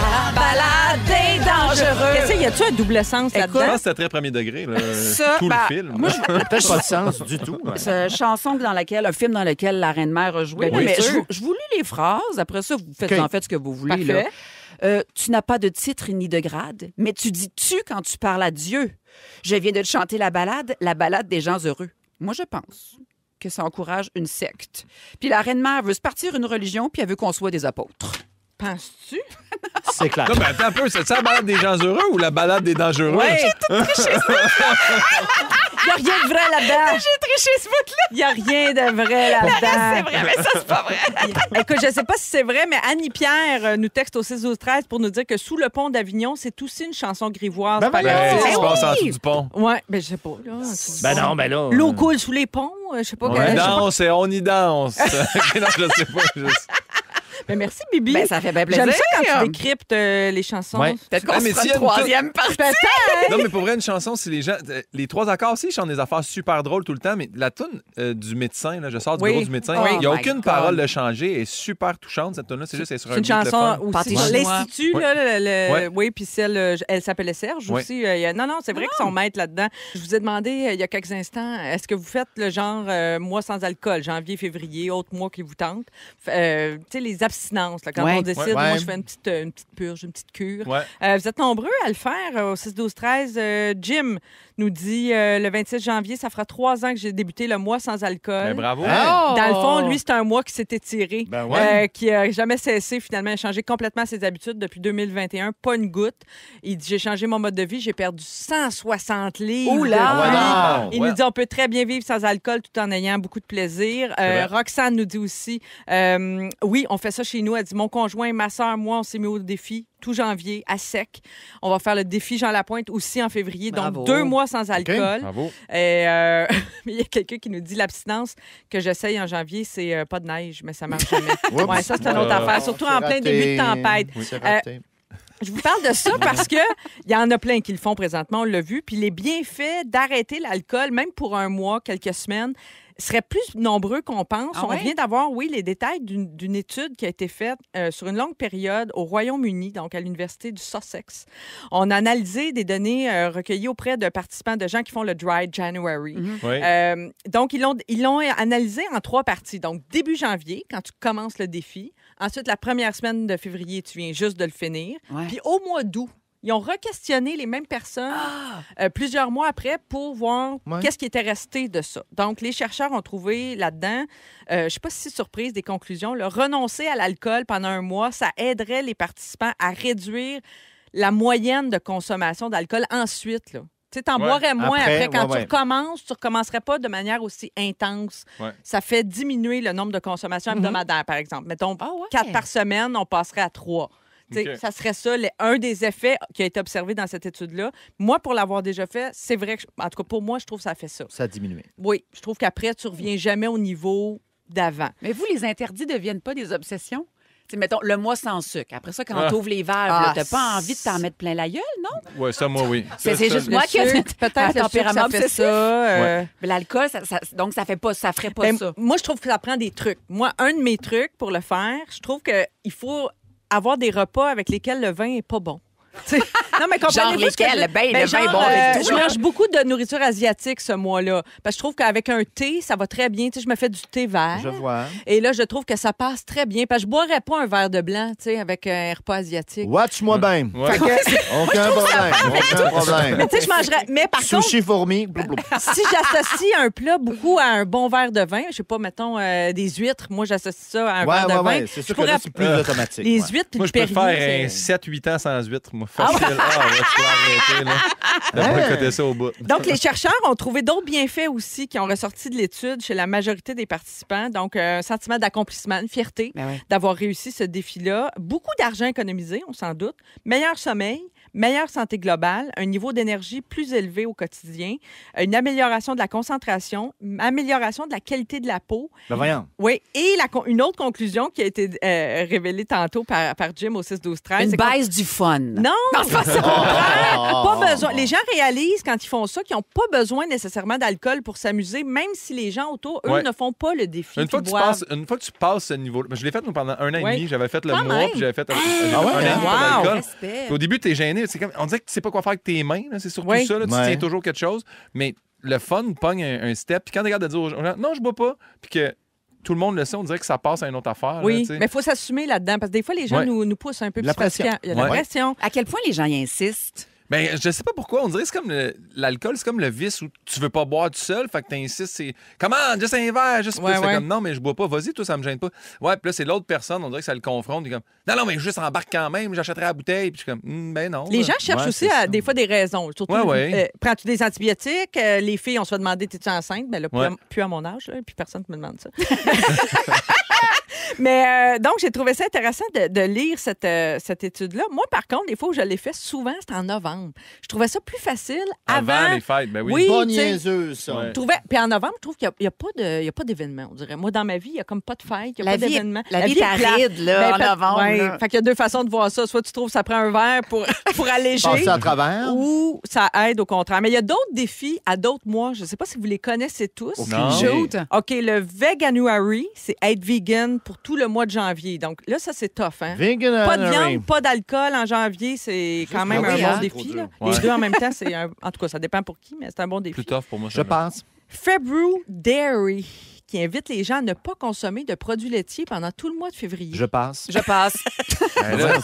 La balade est dangereuse. Qu'est-ce qu'il y a-tu un double sens là-dedans? Je pense c'est très premier degré. Là. Ça, tout ben, le film. Moi, je... Peut-être pas de sens du tout. Ouais. C'est une chanson dans laquelle, un film dans lequel la Reine-Mère a joué. Oui, mais je, je vous lis les phrases. Après ça, vous faites okay. en fait ce que vous voulez. Là. Euh, tu n'as pas de titre ni de grade, mais tu dis tu quand tu parles à Dieu. Je viens de te chanter la balade, la balade des gens heureux. Moi, je pense que ça encourage une secte. Puis la Reine-Mère veut se partir une religion, puis elle veut qu'on soit des apôtres. Penses-tu? C'est clair. Non, mais attends un peu, c'est ça la balade des gens heureux ou la balade des dangereux? Oui, j'ai tout triché ce bout-là. Il n'y a rien de vrai là-dedans. J'ai triché ce bout-là. Il n'y a rien de vrai là-dedans. C'est vrai, mais ça, c'est pas vrai. Écoute, je ne sais pas si c'est vrai, mais Annie-Pierre nous texte au six douze treize pour nous dire que Sous le pont d'Avignon, c'est aussi une chanson grivoise. Ben, ben, ben oui, se passe en dessous du pont. Oui, ben je sais pas. Là, ben non, ben là... L'eau coule sous les ponts, je sais pas. On danse et on y danse. Non, je sais pas, juste... Mais merci, Bibi. Ben, ça fait bien plaisir. J'aime ça quand tu décryptes euh, les chansons. Ouais. Peut-être qu'on ah, se fera si une troisième partie. Non, mais pour vrai, une chanson, si les gens... Les trois accords aussi, ils chantent des affaires super drôles tout le temps, mais la toune euh, du médecin, là, je sors du oui. bureau du médecin, il oh n'y a aucune God. parole de changer. Elle est super touchante, cette toune-là. C'est juste, elle sur un beat de fun. C'est une chanson aussi. L'Institut, oui. là, le, oui. oui, puis celle... Elle s'appelait Serge oui. aussi. Euh, non, non, c'est vrai qu'ils sont maîtres là-dedans. Je vous ai demandé, euh, il y a quelques instants, est-ce que vous faites le genre euh, mois sans alcool, janvier, février, autre mois qui vous tente? Euh, tu sais, les abstinences, là, quand ouais. on décide, ouais. moi, je fais une petite, une petite purge, une petite cure. Ouais. Euh, vous êtes nombreux à le faire euh, au six douze treize. Euh, Jim nous dit euh, le vingt-sept janvier, ça fera trois ans que j'ai débuté le mois sans alcool. Ben, bravo! Oh! Dans le fond, lui, c'est un mois qui s'est étiré, ben ouais. euh, qui n'a jamais cessé, finalement, a changé complètement ses habitudes depuis deux mille vingt et un. Pas une goutte. Il dit, j'ai changé mon mode de vie, j'ai perdu cent soixante livres. Oula! Wow! Il ouais. nous dit, on peut très bien vivre sans alcool tout en ayant beaucoup de plaisir. Euh, Roxane nous dit aussi, euh, oui, on fait ça chez nous. Elle dit, mon conjoint, ma soeur, moi, on s'est mis au défi. Tout janvier, à sec. On va faire le défi Jean Lapointe aussi en février. Bravo. Donc, deux mois sans alcool. Okay. Et euh, il y a quelqu'un qui nous dit l'abstinence que j'essaye en janvier, c'est euh, pas de neige, mais ça marche jamais. Ouais, ça, c'est une autre euh, affaire, surtout en raté. Plein début de tempête. Oui, c'est raté. Euh, Je vous parle de ça parce que il y en a plein qui le font présentement, on l'a vu. Puis les bienfaits d'arrêter l'alcool, même pour un mois, quelques semaines, seraient plus nombreux qu'on pense. Ah ouais? On vient d'avoir, oui, les détails d'une, d'une étude qui a été faite euh, sur une longue période au Royaume-Uni, donc à l'Université du Sussex. On a analysé des données euh, recueillies auprès de participants, de gens qui font le Dry January. Mm-hmm. Oui. Euh, donc, ils l'ont, ils l'ont analysé en trois parties. Donc, début janvier, quand tu commences le défi. Ensuite, la première semaine de février, tu viens juste de le finir. Ouais. Puis au mois d'août, ils ont re-questionné les mêmes personnes ah! euh, plusieurs mois après pour voir ouais. qu'est-ce qui était resté de ça. Donc, les chercheurs ont trouvé là-dedans, euh, je ne suis pas si surprise des conclusions, là, renoncer à l'alcool pendant un mois, ça aiderait les participants à réduire la moyenne de consommation d'alcool ensuite, là. Tu sais, t'en ouais. boirais moins après. après. Quand ouais, ouais. tu recommences, tu recommencerais pas de manière aussi intense. Ouais. Ça fait diminuer le nombre de consommations hebdomadaires, mm-hmm. par exemple. Mettons, oh, ouais. quatre par semaine, on passerait à trois. Okay. Ça serait ça, les, un des effets qui a été observé dans cette étude-là. Moi, pour l'avoir déjà fait, c'est vrai que, en tout cas, pour moi, je trouve que ça fait ça. Ça a diminué. Oui, je trouve qu'après, tu reviens jamais au niveau d'avant. Mais vous, les interdits ne deviennent pas des obsessions? T'sais, mettons, le mois sans sucre. Après ça, quand ah. t'ouvres les valves, ah, t'as pas envie de t'en mettre plein la gueule, non? Oui, ça, moi, oui. C'est, c'est juste le moi qui ai peut-être le tempérament ça fait ça. Euh... Ouais. Mais l'alcool, ça, ça, donc, ça fait pas, ça ferait pas ben, ça. Moi, je trouve que ça prend des trucs. Moi, un de mes trucs pour le faire, je trouve qu'il faut avoir des repas avec lesquels le vin est pas bon. Non, mais genre lesquels? Le bain, ben, le genre, vin bon. Euh, je mange beaucoup de nourriture asiatique ce mois-là. Parce que je trouve qu'avec un thé, ça va très bien. Tu sais, je me fais du thé vert. Je vois. Et là, je trouve que ça passe très bien. Parce que je boirais pas un verre de blanc, tu sais, avec un repas asiatique. Watch moi bien. Ouais. Aucun problème. Aucun problème. Mais tu sais, je mangerais... Mais par contre... Sushi fourmi. Si j'associe un plat beaucoup à un bon verre de vin, je sais pas, mettons, euh, des huîtres. Moi, j'associe ça à un ouais, verre ouais, de ouais. vin. C'est sûr que là, c'est plus automatique. Les huîtres puis le péril. Moi, je peux faire sept huit ans sans huîtres, moi. Facile. Ah, ouais, je peux arrêter, là. D'après côté ça au bout. Donc, les chercheurs ont trouvé d'autres bienfaits aussi qui ont ressorti de l'étude chez la majorité des participants. Donc, un sentiment d'accomplissement, une fierté ben ouais. d'avoir réussi ce défi-là. Beaucoup d'argent économisé, on s'en doute. Meilleur sommeil, meilleure santé globale, un niveau d'énergie plus élevé au quotidien, une amélioration de la concentration, une amélioration de la qualité de la peau. Ben voyons. Oui, et la, une autre conclusion qui a été euh, révélée tantôt par, par Jim au six douze treize. Une baisse du fun. Non! Non, c'est pas ça. Pas besoin. Les gens réalisent quand ils font ça qu'ils n'ont pas besoin nécessairement d'alcool pour s'amuser, même si les gens autour, eux, ouais. ne font pas le défi. Une fois, que tu passes, une fois que tu passes ce niveau-là, je l'ai fait pendant un an ouais. et demi, j'avais fait le ah, mois, puis j'avais fait hey, un, ouais, un ouais. an wow. d'alcool. Au début, tu es gêné. C'est comme, on dirait que tu sais pas quoi faire avec tes mains, là. C'est surtout ouais. ça, là. Tu ouais. tiens toujours quelque chose. Mais le fun pogne un, un step. Puis quand tu regardes de dire aux gens, non, je bois pas, puis que tout le monde le sait, on dirait que ça passe à une autre affaire. Oui, là, mais il faut s'assumer là-dedans, parce que des fois, les gens ouais. nous, nous poussent un peu. La pression. Il y a ouais. la pression. À quel point les gens y insistent? Bien, je sais pas pourquoi. On dirait que c'est comme le, l'alcool, c'est comme le vice où tu veux pas boire tout seul, fait que t'insistes, c'est « Come on, juste un verre! » Juste ouais, plus. Ouais. C'est comme « Non, mais je bois pas. Vas-y, toi, ça me gêne pas. » Ouais, puis là, c'est l'autre personne, on dirait que ça le confronte. Il est comme « Non, non, mais juste embarque quand même, j'achèterai la bouteille. » Puis je suis comme mm, « Ben non. » Les là. gens cherchent ouais, aussi, à, des fois, des raisons. Surtout, ouais, ouais. euh, prends-tu des antibiotiques? Euh, les filles, on se fait demander « T'es-tu enceinte? » Ben là, plus, ouais. à, plus à mon âge, là, puis personne ne me demande ça. Mais euh, donc, j'ai trouvé ça intéressant de, de lire cette, euh, cette étude-là. Moi, par contre, les fois où je l'ai fait, souvent, c'était en novembre. Je trouvais ça plus facile avant... Avant les fêtes, ben oui. Oui, pas niaiseux, ça. Ouais. Trouvais... Puis en novembre, je trouve qu'il n'y a, a pas d'événement, on dirait. Moi, dans ma vie, il n'y a comme pas de fête, il n'y a la pas d'événement. La, la vie est aride, là, ben, en novembre. Ouais. Là. Fait qu'il y a deux façons de voir ça. Soit tu trouves ça prend un verre pour, pour alléger. Passer à travers. Ou ça aide, au contraire. Mais il y a d'autres défis à d'autres mois. Je ne sais pas si vous les connaissez tous. Okay. OK, le Veganuary, c'est être vegan pour tout le mois de janvier. Donc là, ça, c'est tough. Hein? Pas de viande, pas d'alcool en janvier, c'est quand même un oui, bon hein? défi. Là. Ouais. Les deux en même temps, c'est un... en tout cas, ça dépend pour qui, mais c'est un bon défi. Plus tough pour moi, je pense. February, qui invite les gens à ne pas consommer de produits laitiers pendant tout le mois de février. Je passe. Je passe.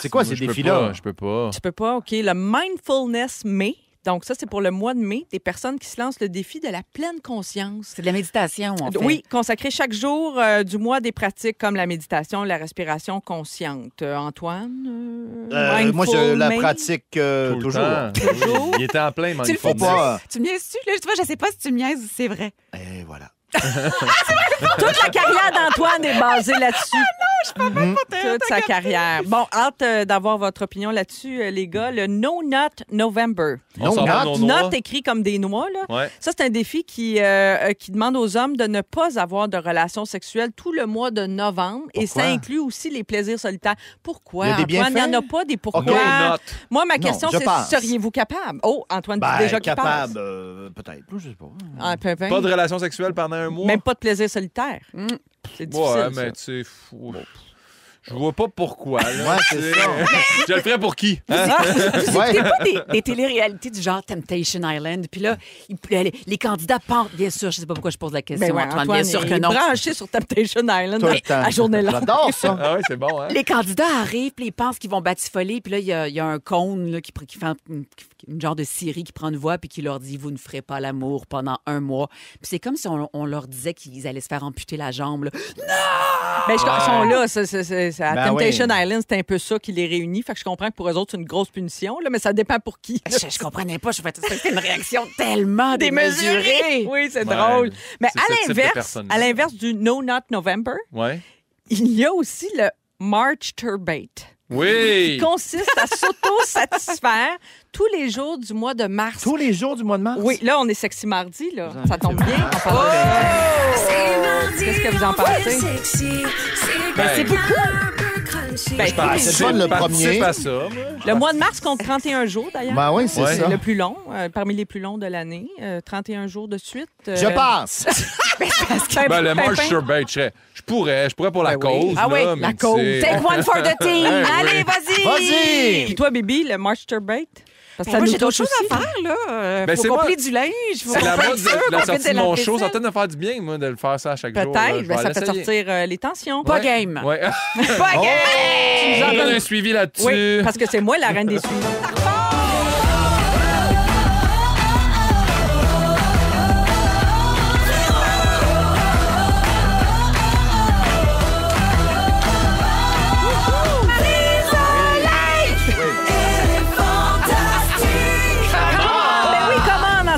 C'est quoi ces défis-là? Je peux pas. Tu peux pas, OK. Le Mindfulness May. Donc ça, c'est pour le mois de mai, des personnes qui se lancent le défi de la pleine conscience. C'est de la méditation, en fait. Oui, consacrer chaque jour euh, du mois des pratiques comme la méditation, la respiration consciente. Euh, Antoine? Euh, euh, moi, je la pratique euh, toujours. Toujours? Il était en plein, mais il faut pas. Tu me niaises-tu? Tu vois, je sais pas si tu me niaises ou c'est vrai. Et voilà. Toute la carrière d'Antoine est basée là-dessus. Ah non, je peux mmh. pas Toute sa carrière. Bon, hâte euh, d'avoir votre opinion là-dessus, euh, les gars. Le No Nut November. No Nut, Nut écrit comme des noix, là. Ouais. Ça, c'est un défi qui, euh, qui demande aux hommes de ne pas avoir de relations sexuelles tout le mois de novembre. Pourquoi? Et ça inclut aussi les plaisirs solitaires. Pourquoi, Antoine? Il n'y en a pas des pourquoi. Okay. Moi, ma question, c'est seriez-vous capable? Oh, Antoine, ben, déjà capable, euh, peut-être. Je sais pas. Ah, peu, peu. Pas de relations sexuelles pendant un mois. Même pas de plaisir solitaire. Mmh. C'est difficile. Ouais, mais tu sais, je vois pas pourquoi. Là. Ouais, c'est ça. Je le ferais pour qui? Hein? Vous, vous écoutez pas des, des téléréalités du genre Temptation Island. Puis là, il, les, les candidats partent, bien sûr. Je sais pas pourquoi je pose la question, ben ouais, Antoine, Antoine. Bien sûr que non. Branché sur Temptation Island à, à journée longue. J'adore ça. Ah oui, c'est bon, hein? Les candidats arrivent, puis ils pensent qu'ils vont batifoler. Puis là, il y a, y a un cône là, qui, qui fait... Qui, une genre de Syrie qui prend une voix puis qui leur dit « Vous ne ferez pas l'amour pendant un mois. » Puis c'est comme si on, on leur disait qu'ils allaient se faire amputer la jambe. Là. Non! Mais ben, ils sont là. C'est, c'est, c'est, à ben Temptation oui. Island, c'est un peu ça qui les réunit. Fait que je comprends que pour eux autres, c'est une grosse punition, là, mais ça dépend pour qui. Je, je comprenais pas. Je faisais c'était une réaction tellement démesurée. Oui, c'est ouais. drôle. Mais à l'inverse, à l'inverse du No Not November, ouais. il y a aussi le March Turbate. Oui! Qui consiste à s'auto-satisfaire tous les jours du mois de mars. Tous les jours du mois de mars? Oui, là, on est sexy mardi, là. Exactement. Ça tombe bien. On parle oh! de... Qu'est-ce que vous en pensez? Ben, c'est beaucoup! Ben, je participe, le premier. À ça. Le mois de mars compte trente et un jours, d'ailleurs. Ben oui, c'est ouais. ça. Le plus long, euh, parmi les plus longs de l'année. Euh, trente et un jours de suite. Euh... Je passe! Ben, le March Turbate, je, je pourrais, je pourrais pour la ben cause. Oui. Ah oui, là, la cause. Take one for the team. Ben allez, oui. vas-y! Vas-y! Et toi, Bibi, le March Turbate? Parce que ben ça moi, j'ai d'autres choses à faire, là. Euh, ben faut compléter du linge. C'est la mode de la sortie de mon show. Ça tente de faire du bien, moi, de le faire ça à chaque Peut jour. Peut-être. Ben ça peut sortir euh, les tensions. Ouais. Pas game. Ouais. Pas oh! game! J'en donne un suivi là-dessus. Oui, parce que c'est moi la reine des suivis.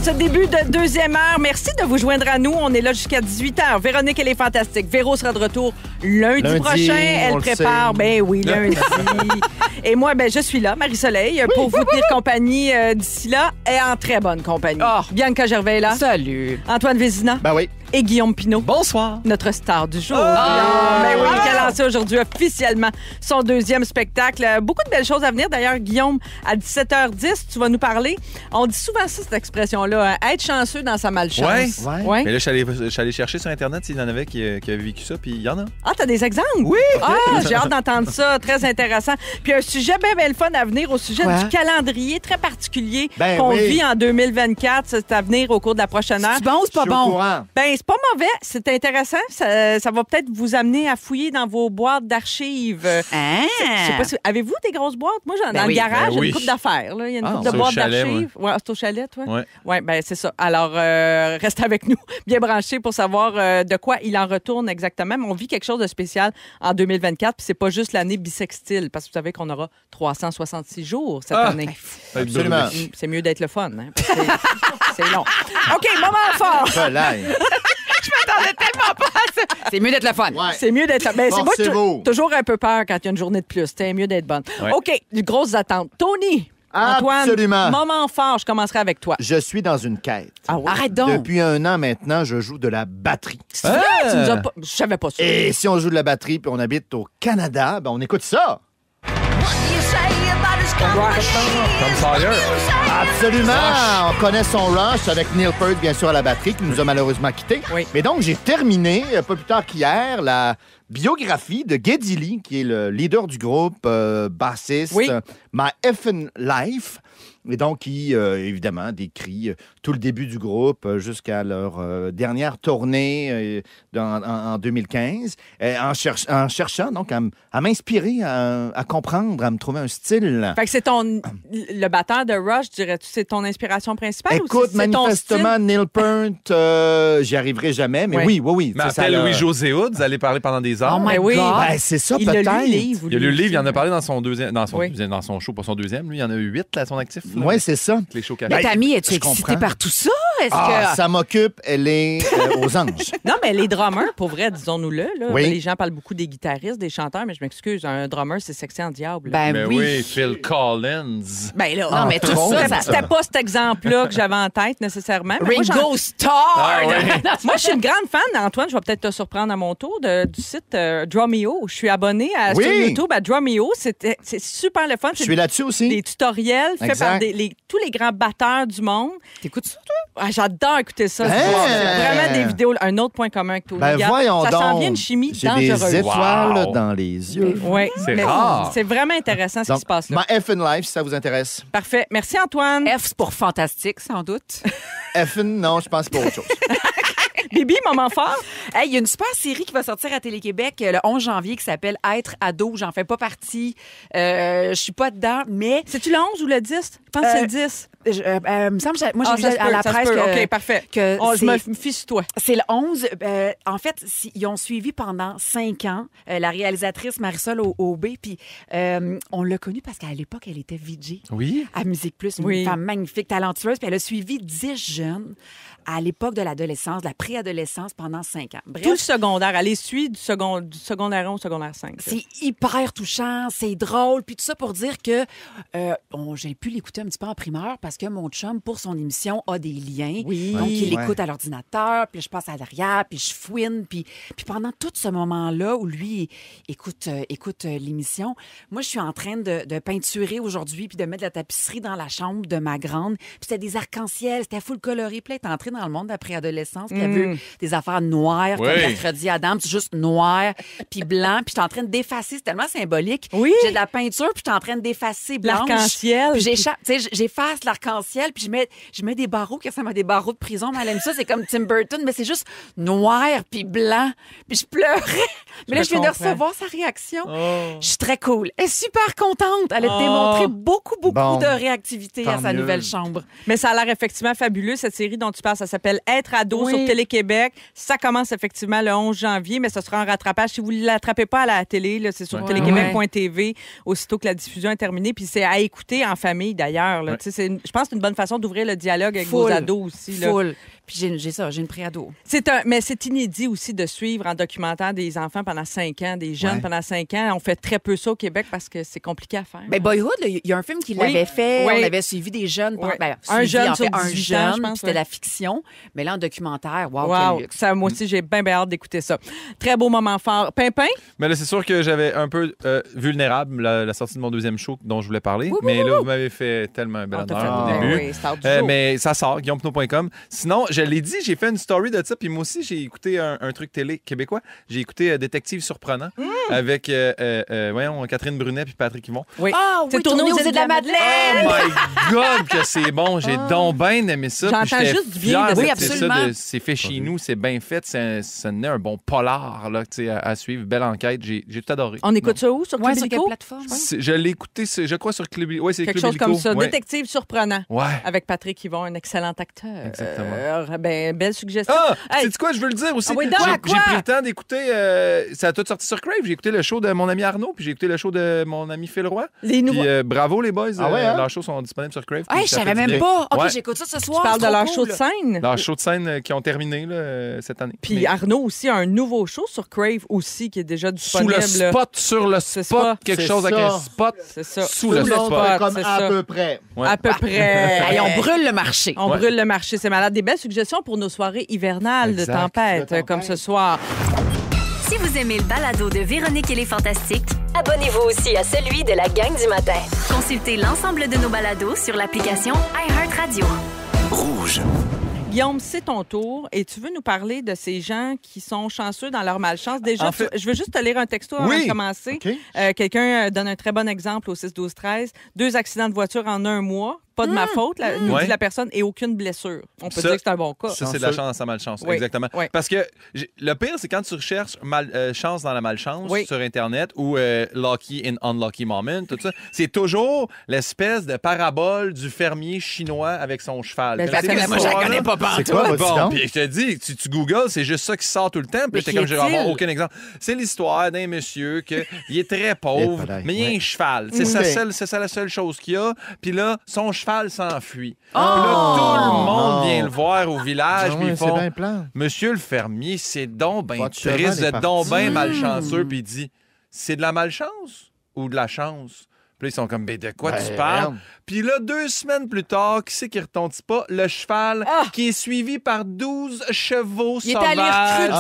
Ce début de deuxième heure. Merci de vous joindre à nous. On est là jusqu'à dix-huit heures. Véronique, elle est fantastique. Véro sera de retour lundi, lundi prochain. Elle prépare. Ben oui, lundi. Et moi, ben je suis là, Marie-Soleil, oui, pour oui, vous oui, tenir oui. compagnie euh, d'ici là et en très bonne compagnie. Oh. Bianca Gervais est là. Salut. Antoine Vézina. Ben oui. Et Guillaume Pinault. Bonsoir. Notre star du jour. Oh. Oh. Ben oui, qui a lancé aujourd'hui officiellement son deuxième spectacle. Beaucoup de belles choses à venir. D'ailleurs, Guillaume, à dix-sept heures dix, tu vas nous parler. On dit souvent ça, cette expression-là. Être chanceux dans sa malchance. Ouais. Ouais. Mais là, je suis allé chercher sur Internet s'il y en avait qui, qui avaient vécu ça, puis il y en a. Ah, t'as des exemples? Oui! Ah, j'ai hâte d'entendre ça. Très intéressant. Puis un sujet bien, bien le fun à venir au sujet ouais. du calendrier très particulier ben, qu'on oui. vit en deux mille vingt-quatre. C'est à venir au cours de la prochaine heure. C'est bon, c'est pas je suis bon? Bien, c'est pas mauvais. C'est intéressant. Ça, ça va peut-être vous amener à fouiller dans vos boîtes d'archives. Hein? Je sais pas si... Avez-vous des grosses boîtes? Moi, j'en ai ben dans oui. le garage. Ben oui. Une coupe d'affaires. Il y a une ah, coupe de boîtes d'archives. Ouais, c'est au chalet, toi? Ouais. ouais. Ben, c'est ça. Alors, euh, reste avec nous, bien branché pour savoir euh, de quoi il en retourne exactement. Mais on vit quelque chose de spécial en deux mille vingt-quatre, puis c'est pas juste l'année bissextile, parce que vous savez qu'on aura trois cent soixante-six jours cette ah, année. Absolument. C'est mieux d'être le fun. Hein, c'est long. OK, moment fort. Je m'attendais tellement pas à ça. C'est mieux d'être le fun. Ouais. C'est mieux d'être le fun. Ben, c'est moi, toujours un peu peur quand il y a une journée de plus. C'est mieux d'être bonne. Ouais. OK, grosses attentes. Tony, Antoine, absolument. Moment fort, je commencerai avec toi. Je suis dans une quête. Ah ouais? Arrête donc. Depuis un an maintenant, je joue de la batterie. C'est vrai? Euh... Tu nous as pas... Je savais pas ça. Et si on joue de la batterie puis on habite au Canada, ben on écoute ça. Absolument! On connaît son Rush avec Neil Peart, bien sûr, à la batterie, qui nous a malheureusement quittés. Oui. Mais donc, j'ai terminé, pas plus tard qu'hier, la biographie de Geddy Lee, qui est le leader du groupe, euh, bassiste, oui. My Effin' Life. Et donc, qui, euh, évidemment, décrit tout le début du groupe jusqu'à leur euh, dernière tournée euh, dans, en, en deux mille quinze, euh, en, cher en cherchant donc à, à m'inspirer, à, à comprendre, à me trouver un style. Fait que c'est ton... Le batteur de Rush, dirais-tu, c'est ton inspiration principale? Écoute, ou manifestement, ton Neil Peart, euh, j'y arriverai jamais, mais oui, oui, oui. oui mais après Louis-José Hood, vous allez parler pendant des heures. Oh my oui. God! Ben, c'est ça, peut-être. Il a lu le livre. Il a lu le livre, il en a parlé dans son deuxième, dans son, oui. dans son show, pas son deuxième. Lui, il en a eu huit, là, à son actif. Oui, c'est ça. Les mais ta amie, es-tu excitée par tout ça? Ah, que... ça m'occupe, elle est euh, aux anges. Non, mais les drummers, pour vrai, disons-nous-le. Oui. Les gens parlent beaucoup des guitaristes, des chanteurs, mais je m'excuse, un drummer, c'est sexy en diable. Ben mais oui. oui, Phil Collins. Ben là, non, mais tout ça, c'était pas cet exemple-là que j'avais en tête, nécessairement. Mais Ringo moi, Starr! Ah, ouais. Moi, je suis une grande fan, Antoine, je vais peut-être te surprendre à mon tour, de, du site euh, Drumeo. Je suis abonnée à oui. sur YouTube à Drumeo. C'est super le fun. Je suis là-dessus aussi. Des tutoriels faits par des, les, tous les grands batteurs du monde. T'écoutes ça, toi? Ah, j'adore écouter ça. Hey! C'est vraiment des vidéos. Un autre point commun que toi. Ben voyons ça donc. Ça sent bien une chimie dangereuse. J'ai des étoiles wow. dans les yeux. Oui. C'est rare. C'est vraiment intéressant donc, ce qui se passe là. My Effin' Life, si ça vous intéresse. Parfait. Merci, Antoine. F, c'est pour fantastique, sans doute. Effin', non, je pense pour autre chose. Bibi, moment fort. Il hey, y a une super série qui va sortir à Télé-Québec le onze janvier qui s'appelle Être ado. J'en fais pas partie. Euh, je suis pas dedans, mais. C'est-tu le onze ou le dix? Je pense euh... que c'est le dix. Je, euh, euh, me semble, moi, j'ai ah, vu à peut, la presse que, okay, parfait. Que on, je me fie sur toi. C'est le onze. Euh, en fait, si, ils ont suivi pendant cinq ans euh, la réalisatrice Marie-Soleil Michon. Puis euh, on l'a connue parce qu'à l'époque, elle était V J oui. à Musique Plus. Une oui. femme magnifique, talentueuse. Puis elle a suivi dix jeunes à l'époque de l'adolescence, de la préadolescence pendant cinq ans. Bref, tout le secondaire. Elle les suit du, second, du secondaire un au secondaire cinq. C'est hyper touchant, c'est drôle. Puis tout ça pour dire que euh, bon, j'ai pu l'écouter un petit peu en primeur parce que mon chum, pour son émission, a des liens. Oui. Donc, il ouais. écoute à l'ordinateur, puis je passe à l'arrière, puis je fouine. Puis, puis pendant tout ce moment-là où lui écoute, euh, écoute euh, l'émission, moi, je suis en train de, de peinturer aujourd'hui puis de mettre de la tapisserie dans la chambre de ma grande. Puis c'était des arcs-en-ciel, c'était full coloré. Puis là, elle est entrée dans le monde d'après adolescence. Puis elle mmh. veut des affaires noires, oui. comme Mercredi Adam, c'est juste noir, puis blanc. Puis je suis en train d'effacer, c'est tellement symbolique. Oui. J'ai de la peinture, puis je suis en train d'effacer blanche. L'arc-en-ciel. Puis j'efface l'arc-en-ciel. Arc-en-ciel, puis je mets, je mets des barreaux, que ça m'a des barreaux de prison, mais elle aime ça, c'est comme Tim Burton, mais c'est juste noir puis blanc, puis je pleurais. Mais là, je viens de recevoir sa réaction. Oh. Je suis très cool. Elle est super contente. Elle a oh. démontré beaucoup, beaucoup bon. de réactivité Tant à sa mieux. nouvelle chambre. Mais ça a l'air effectivement fabuleux, cette série dont tu parles. Ça s'appelle Être ado oui. sur Télé-Québec. Ça commence effectivement le onze janvier, mais ce sera en rattrapage. Si vous ne l'attrapez pas à la télé, c'est sur ouais. télé québec point t v, aussitôt que la diffusion est terminée. Puis c'est à écouter en famille, d'ailleurs. Ouais. C'est une... Je pense que c'est une bonne façon d'ouvrir le dialogue avec Full. vos ados aussi. Full. Là. Puis j'ai ça, j'ai une pré-ado. Un, mais c'est inédit aussi de suivre en documentaire des enfants pendant cinq ans, des jeunes ouais. pendant cinq ans. On fait très peu ça au Québec parce que c'est compliqué à faire. Ben, Boyhood, il y a un film qui oui. l'avait fait. Oui. On avait suivi des jeunes. Oui. Ben, suivi, un jeune en fait, sur dix-huit ans, je pense. C'était ouais. la fiction. Mais là, en documentaire, wow, wow. quel luxe. Ça, moi aussi, j'ai bien, bien hâte d'écouter ça. Très beau moment fort. Pimpin? Mais là, c'est sûr que j'avais un peu euh, vulnérable la, la sortie de mon deuxième show dont je voulais parler. Oui, mais oui, là, oui. vous m'avez fait tellement un bel honneur au début. Oui, euh, mais ça sort, guillaume pinault point com. Sinon, je l'ai dit, j'ai fait une story de ça, puis moi aussi, j'ai écouté un, un truc télé québécois. J'ai écouté euh, Détective Surprenant mmh. avec, euh, euh, voyons, Catherine Brunet puis Patrick Yvon. Oui. Oh, c'est oui, tourné aux îles de la Madeleine! Oh my God, que c'est bon! J'ai oh. donc bien aimé ça. J'entends juste bien de oui, absolument. C'est fait chez nous, c'est bien fait, ça donnait un bon polar là, à, à suivre. Belle enquête, j'ai tout adoré. On écoute donc. ça où? Sur ouais, Club Illico? Je l'ai écouté, je crois, sur Club Illico. Ouais, quelque Club chose Illico. Comme ça. Ouais. Détective Surprenant ouais. avec Patrick Yvon, un excellent acteur. Exactement. Euh, sûr. Ben, belle suggestion. Ah! Hey. C'est-tu quoi, je veux le dire aussi? Ah oui, donc, j'ai, j'ai pris le temps d'écouter... Euh, ça a tout sorti sur Crave. J'ai écouté le show de mon ami Arnaud, puis j'ai écouté le show de mon ami Phil Roy. Les nouveaux... Puis, euh, bravo, les boys. Ah ouais, euh, hein? Leurs shows sont disponibles sur Crave. Hey, je savais même bien. Pas. OK, ouais. J'écoute ça ce soir. Tu parles de leurs cool. shows de scène? Leurs shows de scène qui ont terminé là, cette année. Puis mais... Arnaud aussi a un nouveau show sur Crave aussi qui est déjà disponible. Sous le spot, sur le spot. Spot quelque c'est chose ça. Avec un spot. C'est ça. Sous, Sous le spot. Spot comme c'est à ça. Peu près. Ouais. À peu près. Hey, on brûle le marché. On ouais. brûle le marché. C'est malade. Des belles suggestions pour nos soirées hivernales exact, de, tempête, de tempête comme ce soir. Si vous aimez le balado de Véronique et les Fantastiques, abonnez-vous aussi à celui de la gang du matin. Consultez l'ensemble de nos balados sur l'application iHeartRadio. Rouge. Guillaume, c'est ton tour et tu veux nous parler de ces gens qui sont chanceux dans leur malchance. Déjà, en fait... tu, je veux juste te lire un texto avant oui. de commencer. Okay. Euh, quelqu'un donne un très bon exemple au six douze treize. Deux accidents de voiture en un mois. Pas de mmh. ma faute, la, nous ouais. dit la personne, et aucune blessure. On peut ça, dire que c'est un bon cas. Ça, c'est de la chance à malchance, oui. exactement. Oui. Parce que le pire, c'est quand tu recherches mal, euh, chance dans la malchance oui. sur Internet ou euh, lucky in unlucky moment, tout ça, c'est toujours l'espèce de parabole du fermier chinois avec son cheval. Ben, c'est que moi, je la connais pas pantoute. Bon, puis je te dis, tu, tu googles, c'est juste ça qui sort tout le temps. Puis j'étais comme, je vais avoir aucun exemple. C'est l'histoire d'un monsieur qui est très pauvre, mais il y a un cheval. C'est ça la seule chose qu'il a. Puis là, son cheval, cheval s'enfuit. Oh! Là, tout le monde vient le voir au village. Ah, oui, ils font, monsieur le fermier, c'est donc bien triste, c'est donc bien malchanceux. Puis il dit, c'est de la malchance ou de la chance? Puis là, ils sont comme, ben de quoi ben, tu parles? Puis là, deux semaines plus tard, qui c'est qui retentit pas? Le cheval ah! qui est suivi par douze chevaux il sauvages. Il est allé recruter!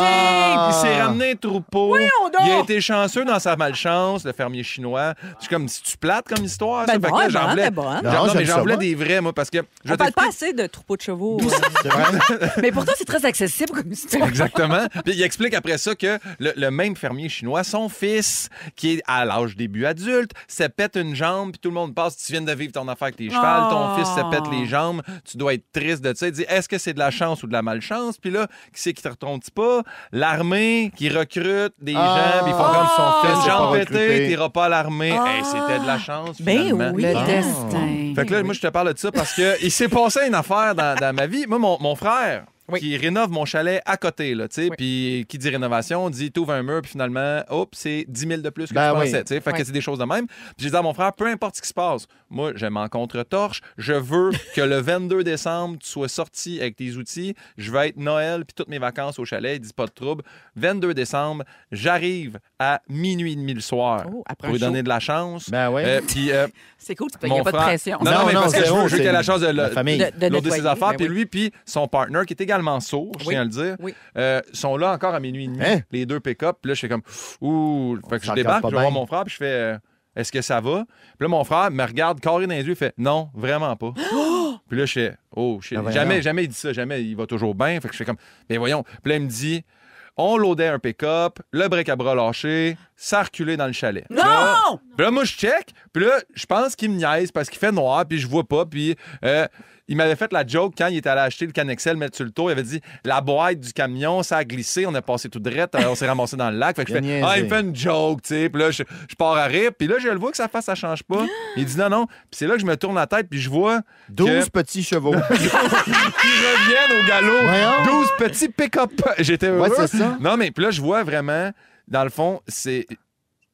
Ah! Il s'est ramené un troupeau. Oui, on dort! Il a été chanceux dans sa malchance, le fermier chinois. C'est comme, si tu plates comme histoire, ben ça. Bon, fait que là, j'en voulais, bon. non, non, mais j'en voulais des vrais, moi, parce que... Je on parle pas assez de troupeaux de chevaux. C'est vrai. Mais pourtant, c'est très accessible comme histoire. Exactement. Puis il explique après ça que le, le même fermier chinois, son fils, qui est à l'âge début adulte, se pète une une jambe, puis tout le monde passe, tu viens de vivre ton affaire avec tes chevals, oh. ton fils se pète les jambes, tu dois être triste de ça. Il dit, est-ce que c'est de la chance ou de la malchance? Puis là, qui c'est qui te retombe pas? L'armée qui recrute des oh. gens, puis ils font oh. comme son fils, jambe pétée, t'iras pas à l'armée. Oh. Hey, c'était de la chance, finalement. Ben oui, le oh. destin. Fait que là, moi, je te parle de ça parce que il s'est passé une affaire dans, dans ma vie. Moi, mon, mon frère... Oui. Qui rénove mon chalet à côté, là, tu sais. Puis qui dit rénovation, dit t'ouvres un mur, puis finalement, hop, c'est dix mille de plus que ben tu pensais, oui. tu sais. Fait oui. que c'est des choses de même. Puis j'ai dit à mon frère, peu importe ce qui se passe, moi, je m'en contre-torche. Je veux que le vingt-deux décembre, tu sois sorti avec tes outils. Je vais être Noël, puis toutes mes vacances au chalet. Il dit pas de trouble. vingt-deux décembre, j'arrive à minuit et demi le soir oh, pour lui donner de la chance. Ben oui. Euh, puis, euh, c'est cool, il n'y a pas de pression. Non, non, non mais non, parce que je veux qu'il a la chance de, la famille. de, de, de l'autre de ses affaires. Puis lui, puis son partner, qui était allemand sourd, je oui, tiens à le dire, oui. euh, sont là encore à minuit et demi, hein? Les deux pick-up. Puis là, je fais comme, ouh, fait que je débarque, je vais voir mon frère, puis je fais, euh, est-ce que ça va? Puis là, mon frère me regarde carré dans les yeux, il fait, non, vraiment pas. Puis là, je fais, oh, je sais, ah, jamais, jamais il dit ça, jamais, il va toujours bien. Fait que je fais comme, ben voyons. Puis là, il me dit, on loadait un pick-up, le bric-à-bras lâché, ça reculait dans le chalet. Non! Là, puis là, moi, je check, puis là, je pense qu'il me niaise parce qu'il fait noir, puis je vois pas, puis. Euh, Il m'avait fait la joke quand il était allé acheter le Canexel, mettre sur le tour. Il avait dit la boîte du camion, ça a glissé, on a passé tout droit, on s'est ramassé dans le lac. Fait que je fais, ah, il me fait une joke, tu sais. Puis là, je, je pars à rire. Puis là, je le vois que sa face, ça change pas. Il dit non, non. Puis c'est là que je me tourne la tête, puis je vois. douze que... petits chevaux. Qui reviennent au galop. Voyons. douze petits pick-up. J'étais heureux. Ouais, c'est ça. Non, mais puis là, je vois vraiment, dans le fond, c'est.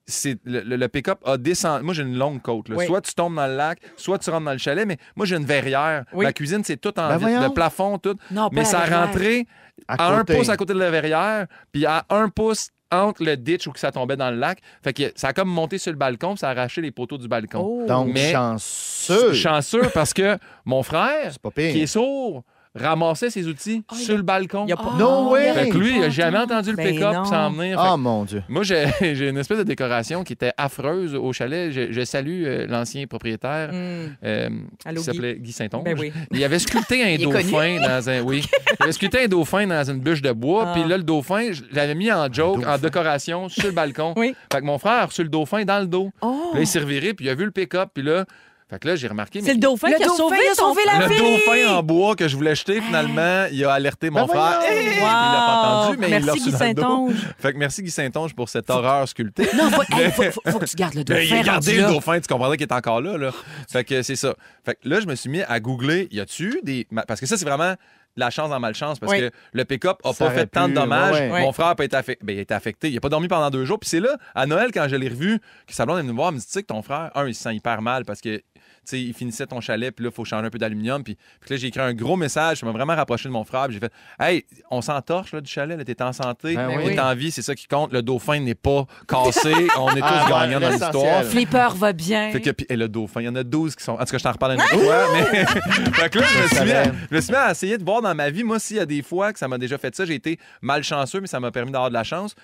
C'est le, le, le pick-up a descendu. Moi, j'ai une longue côte. Là. Oui. Soit tu tombes dans le lac, soit tu rentres dans le chalet, mais moi, j'ai une verrière. Oui. Ma cuisine, c'est tout en ben vide, le plafond, tout. Non, mais ça rentrait à, à un pouce à côté de la verrière, puis à un pouce entre le ditch où ça tombait dans le lac. Fait que ça a comme monté sur le balcon, puis ça a arraché les poteaux du balcon. Oh. Donc, mais, chanceux. Chanceux parce que mon frère, qui est sourd, ramassait ses outils oh, sur a... le balcon. Il a pas... No way! Fait que lui, il a jamais entendu le pick-up s'en venir. Oh mon Dieu! Moi, j'ai, j'ai une espèce de décoration qui était affreuse au chalet. Je, je salue euh, l'ancien propriétaire mm. euh, Allô, qui s'appelait Guy, Guy Saint-Onge. Ben oui. Il avait sculpté un dauphin dans un... Oui. Il avait sculpté un dauphin dans une bûche de bois. Ah. Puis là, le dauphin, je l'avais mis en joke, en décoration, sur le balcon. Oui. Fait que mon frère a reçu le dauphin dans le dos. Oh. Là, il s'est reviré, puis il a vu le pick-up. Puis là... Fait que là, j'ai remarqué... C'est mais... le dauphin le qui a dauphin sauvé, a sauvé la vie! Le dauphin en bois que je voulais jeter, finalement, il a alerté mon ben frère. Hey! Wow! Il l'a pas entendu, mais merci il l'a reçu Guy Saint-Onge. Fait que merci Guy Saint-Onge pour cette horreur sculptée. Non, faut, hey, faut, faut, faut que tu gardes le dauphin. Il a gardé le dauphin, tu comprendrais qu'il est encore là, là. Fait que c'est ça. Fait que là, je me suis mis à googler, y a-tu des... Parce que ça, c'est vraiment... de la chance dans malchance parce oui. que le pick-up n'a pas fait tant de dommages. Ouais, ouais. Mon frère peut être affecté. Ben, il est affecté. Il n'a pas dormi pendant deux jours. Puis c'est là, à Noël, quand je l'ai revu, que sa blonde est venue me voir, elle me dit, tu sais que ton frère, un, il se sent hyper mal parce que, tu sais, il finissait ton chalet, puis là, il faut changer un peu d'aluminium. Puis, puis là, j'ai écrit un gros message. Je m'ai vraiment rapproché de mon frère. J'ai fait, hey, on s'entorche là, du chalet. Là, t'es en santé, ben t'es oui. en vie, c'est ça qui compte. Le dauphin n'est pas cassé. On est tous ah, gagnants dans l'histoire. Flipper va bien. Fait que, puis, et le dauphin, il y en a douze qui sont. En tout cas, je t'en reparle un autre fois. Mais... fait que là, je me suis mis à, je me suis mis à essayer de voir dans ma vie. Moi aussi, il y a des fois que ça m'a déjà fait ça. J'ai été malchanceux, mais ça m'a permis d'avoir de la chance.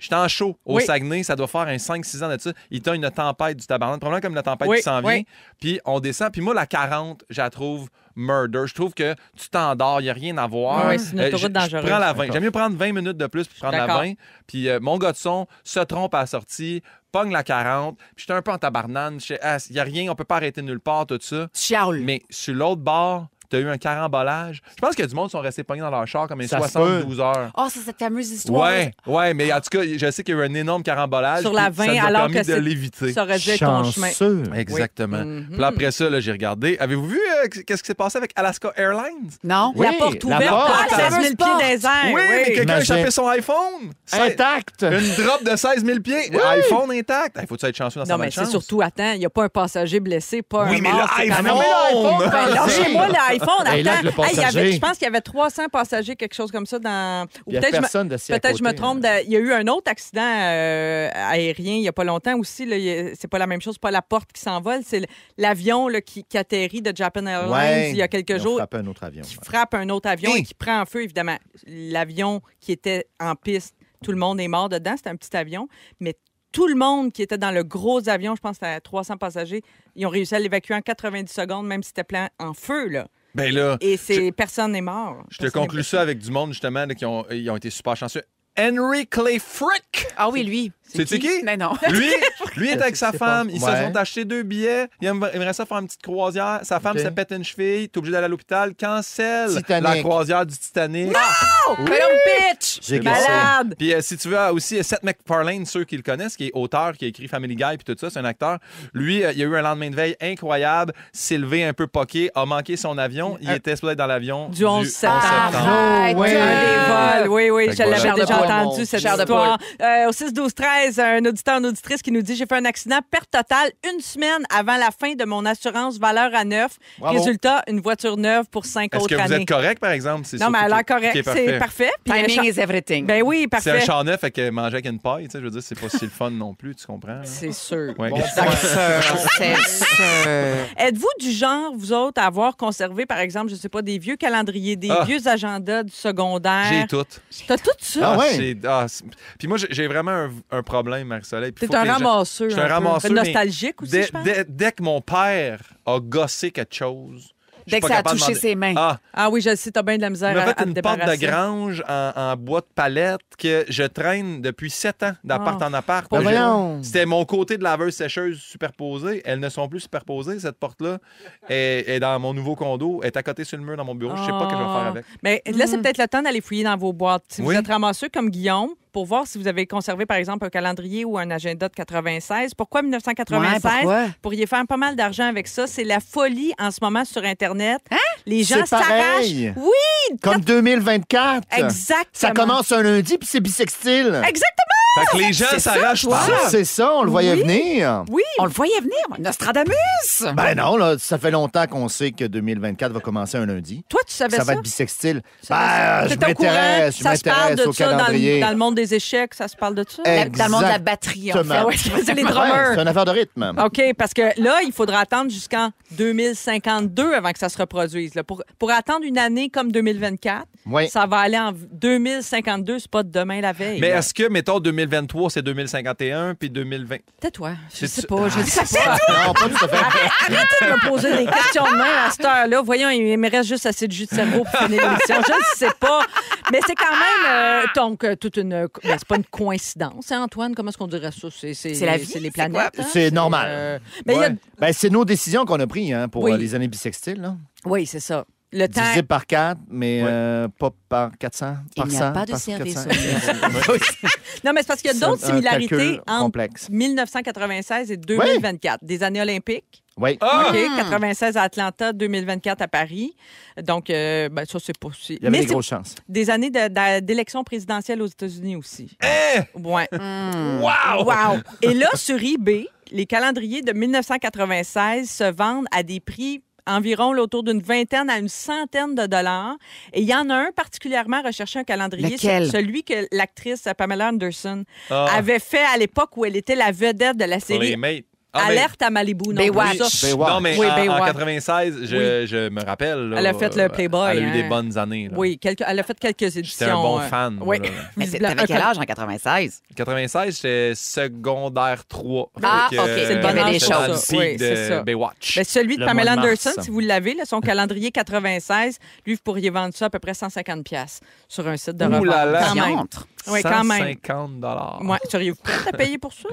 J'étais en chaud au oui. Saguenay. Ça doit faire un cinq six ans de ça. Il y a une tempête du tabarnak. Probablement comme la tempête oui, qui s'en oui. vient. Puis on descend. Puis moi, la quarante, je la trouve murder. Je trouve que tu t'endors. Il n'y a rien à voir. Oui, c'est une autoroute euh, dangereuse. Je prends la vingt. J'aime mieux prendre vingt minutes de plus pour prendre la vingt. Puis euh, mon gars de son se trompe à la sortie. Pogne la quarante. Puis j'étais un peu en tabarnane. Il ah, n'y a rien. On ne peut pas arrêter nulle part, tout ça. Chiaoule. Mais sur l'autre bord... T'as eu un carambolage. Je pense que du monde sont restés pognés dans leur char comme une soixante-douze heures. Oh, c'est cette fameuse histoire. Ouais, ouais, mais en tout cas, je sais qu'il y a eu un énorme carambolage. Sur la vingt, alors que ça aurait dû être ton chemin. Exactement. Oui. Mm-hmm. Puis après ça, là, j'ai regardé. Avez-vous vu euh, qu'est-ce qui s'est passé avec Alaska Airlines? Non. Oui, la porte ouverte. La porte. À seize mille pieds des airs. Oui, oui, mais quelqu'un a échappé son iPhone. Intact. Une drop de seize mille pieds. Oui. iPhone intact. Il faut-tu être chanceux dans sa malchance? Non, mais c'est surtout, attends, il n'y a pas un passager blessé, pas un mort. Oui, mais l'iPhone. iPhone, hey, là, hey, y avait, je pense qu'il y avait trois cents passagers, quelque chose comme ça. Dans... Peut-être je, me... Peut-être je me trompe. De... Il y a eu un autre accident euh, aérien il n'y a pas longtemps aussi. Là, a... C'est pas la même chose, pas la porte qui s'envole, c'est l'avion là, qui... qui atterrit de Japan Airlines ouais. il y a quelques jours. Qui frappe un autre avion. Qui ouais. frappe un autre avion hey. Et qui prend en feu, évidemment. L'avion qui était en piste, tout le monde est mort dedans. C'était un petit avion, mais tout le monde qui était dans le gros avion, je pense que c'était trois cents passagers, ils ont réussi à l'évacuer en quatre-vingt-dix secondes, même si c'était plein en feu, là. Ben là, et c'est, je, personne n'est mort. Je te conclue ça avec du monde, justement, là, qui ont, ils ont été super chanceux. Henry Clay Frick! Ah oui, lui. C'est qui? qui? Mais non. Lui, lui est avec sa femme. Pas... Ils ouais. se sont achetés deux billets. Il aimerait ça faire une petite croisière. Sa femme okay. se pète une cheville. T'es obligé d'aller à l'hôpital. Cancel la croisière du Titanic. Non! Oui! Colum Pitch! J'ai malade! Puis euh, si tu veux aussi, Seth MacFarlane, ceux qui le connaissent, qui est auteur, qui a écrit Family Guy puis tout ça, c'est un acteur. Lui, euh, il a eu un lendemain de veille incroyable. S'est levé un peu poqué, a manqué son avion. Il euh... était supposé être dans l'avion du onze septembre. Ah, oh, oui. Vols. Oui, oui, fait je l'avais voilà. déjà entendu, cette Cher histoire. Euh, au six douze treize, un auditeur, une auditrice qui nous dit « J'ai fait un accident, perte totale, une semaine avant la fin de mon assurance valeur à neuf. Bravo. Résultat, une voiture neuve pour cinq autres années. » Est-ce que vous êtes correct, par exemple? Non, mais elle a l'air correcte. C'est parfait. Timing is everything. Ben oui, parfait. C'est un char neuf, fait que manger avec une paille, tu sais, je veux dire, c'est pas si le fun non plus, tu comprends? C'est sûr. Ouais. Bon, c'est sûr. Êtes-vous du genre, vous autres, à avoir conservé, par exemple, je sais pas, des vieux calendriers, des ah. vieux agendas du secondaire? J'ai tout. T'as tout ça? Ah, ouais. Ah, puis moi, j'ai vraiment un, un problème, Marie-Soleil. T'es un ramasseux. Je suis un ramasseux. Nostalgique aussi, je pense. Dès, dès que mon père a gossé quelque chose... Dès que ça a touché de... ses mains. Ah. ah oui, je sais, t'as bien de la misère à me débarrasser. J'ai fait une porte de grange en, en bois de palette que je traîne depuis sept ans d'appart oh. en appart. Ben C'était mon côté de laveuse sécheuse superposée. Elles ne sont plus superposées, cette porte-là. Elle est dans mon nouveau condo. Elle est à côté sur le mur dans mon bureau. Oh. Je sais pas ce que je vais faire avec. Mais là, c'est peut-être le temps d'aller fouiller dans vos boîtes. Si oui. vous êtes ramasseux comme Guillaume, pour voir si vous avez conservé, par exemple, un calendrier ou un agenda de quatre-vingt-seize. Pourquoi mille neuf cent quatre-vingt-seize? Ouais, pourquoi? Vous pourriez faire pas mal d'argent avec ça. C'est la folie en ce moment sur Internet. Hein? Les gens s'arrachent. Oui! Comme deux mille vingt-quatre. Exactement. Ça commence un lundi, puis c'est bisextile. Exactement! Fait que les gens s'arrachent pas. C'est ça, on le voyait oui. venir. Oui. On le voyait venir. Nostradamus. Ben non, là, ça fait longtemps qu'on sait que deux mille vingt-quatre va commencer un lundi. Toi, tu savais ça? Ça va être bisextile. Ben, je m'intéresse, je m'intéresse au calendrier. Dans le monde des échecs, ça se parle de ça? La, dans le monde de la batterie, en fait. Ouais, c'est les drummers. Ouais, c'est une affaire de rythme. OK, parce que là, il faudra attendre jusqu'en deux mille cinquante-deux avant que ça se reproduise. Là. Pour, pour attendre une année comme deux mille vingt-quatre, oui. ça va aller en deux mille cinquante-deux, c'est pas demain la veille. Mais est-ce que, mettons, deux mille vingt-trois, c'est deux mille cinquante et un, puis deux mille vingt... Tais-toi, je sais pas, je sais pas. Non, pas tout à fait. Arrêtez de me poser des questions de main à cette heure-là. Voyons, il me reste juste assez de jus de cerveau pour finir l'émission. Je ne sais pas. Mais c'est quand même, euh, donc, toute une... Ben, c'est pas une coïncidence, hein, Antoine? Comment est-ce qu'on dirait ça? C'est la vie? C'est les planètes? C'est hein? normal. Euh... Ouais. A... Ben, c'est nos décisions qu'on a prises hein, pour oui. euh, les années bissextiles. Là. Oui, c'est ça. le temps... Divisé par quatre, mais ouais. euh, pas par quatre cents. Par il n'y a cent, pas de service. Non, mais c'est parce qu'il y a d'autres similarités entre complexe. mille neuf cent quatre-vingt-seize et deux mille vingt-quatre. Oui. Des années olympiques. Oui. Ah! OK, quatre-vingt-seize à Atlanta, deux mille vingt-quatre à Paris. Donc, euh, ben, ça, c'est pas... Il y avait mais des grosses chances. Des années de, de, d'élection présidentielle aux États-Unis aussi. Eh! Ouais. Mm. Wow! Wow! Et là, sur eBay, les calendriers de mille neuf cent quatre-vingt-seize se vendent à des prix environ là, autour d'une vingtaine à une centaine de dollars. Et il y en a un particulièrement recherché, un calendrier, celui que l'actrice Pamela Anderson oh. avait fait à l'époque où elle était la vedette de la série... Ah, Alerte mais... à Malibu, non? Baywatch. Oui, non, mais oui, en, en quatre-vingt-seize, je, oui. je me rappelle. Là, elle a fait le Playboy. Elle a eu hein. des bonnes années. Là. Oui, quelques, elle a fait quelques éditions. J'étais un bon euh... fan. Oui. Mais t'avais quel âge en quatre-vingt-seize? quatre-vingt-seize, j'étais secondaire trois. Ah, donc, OK. Euh, c'est le bonheur des choses. Oui, c'est ça. Baywatch. Ben, celui de le Pamela Anderson, mars. Si vous l'avez, là, son calendrier quatre-vingt-seize, lui, vous pourriez vendre ça à peu près cent cinquante dollars sur un site de revente. Ouh là là! Oui, quand même. cent cinquante dollars. Oui, seriez-vous prête à payer pour ça?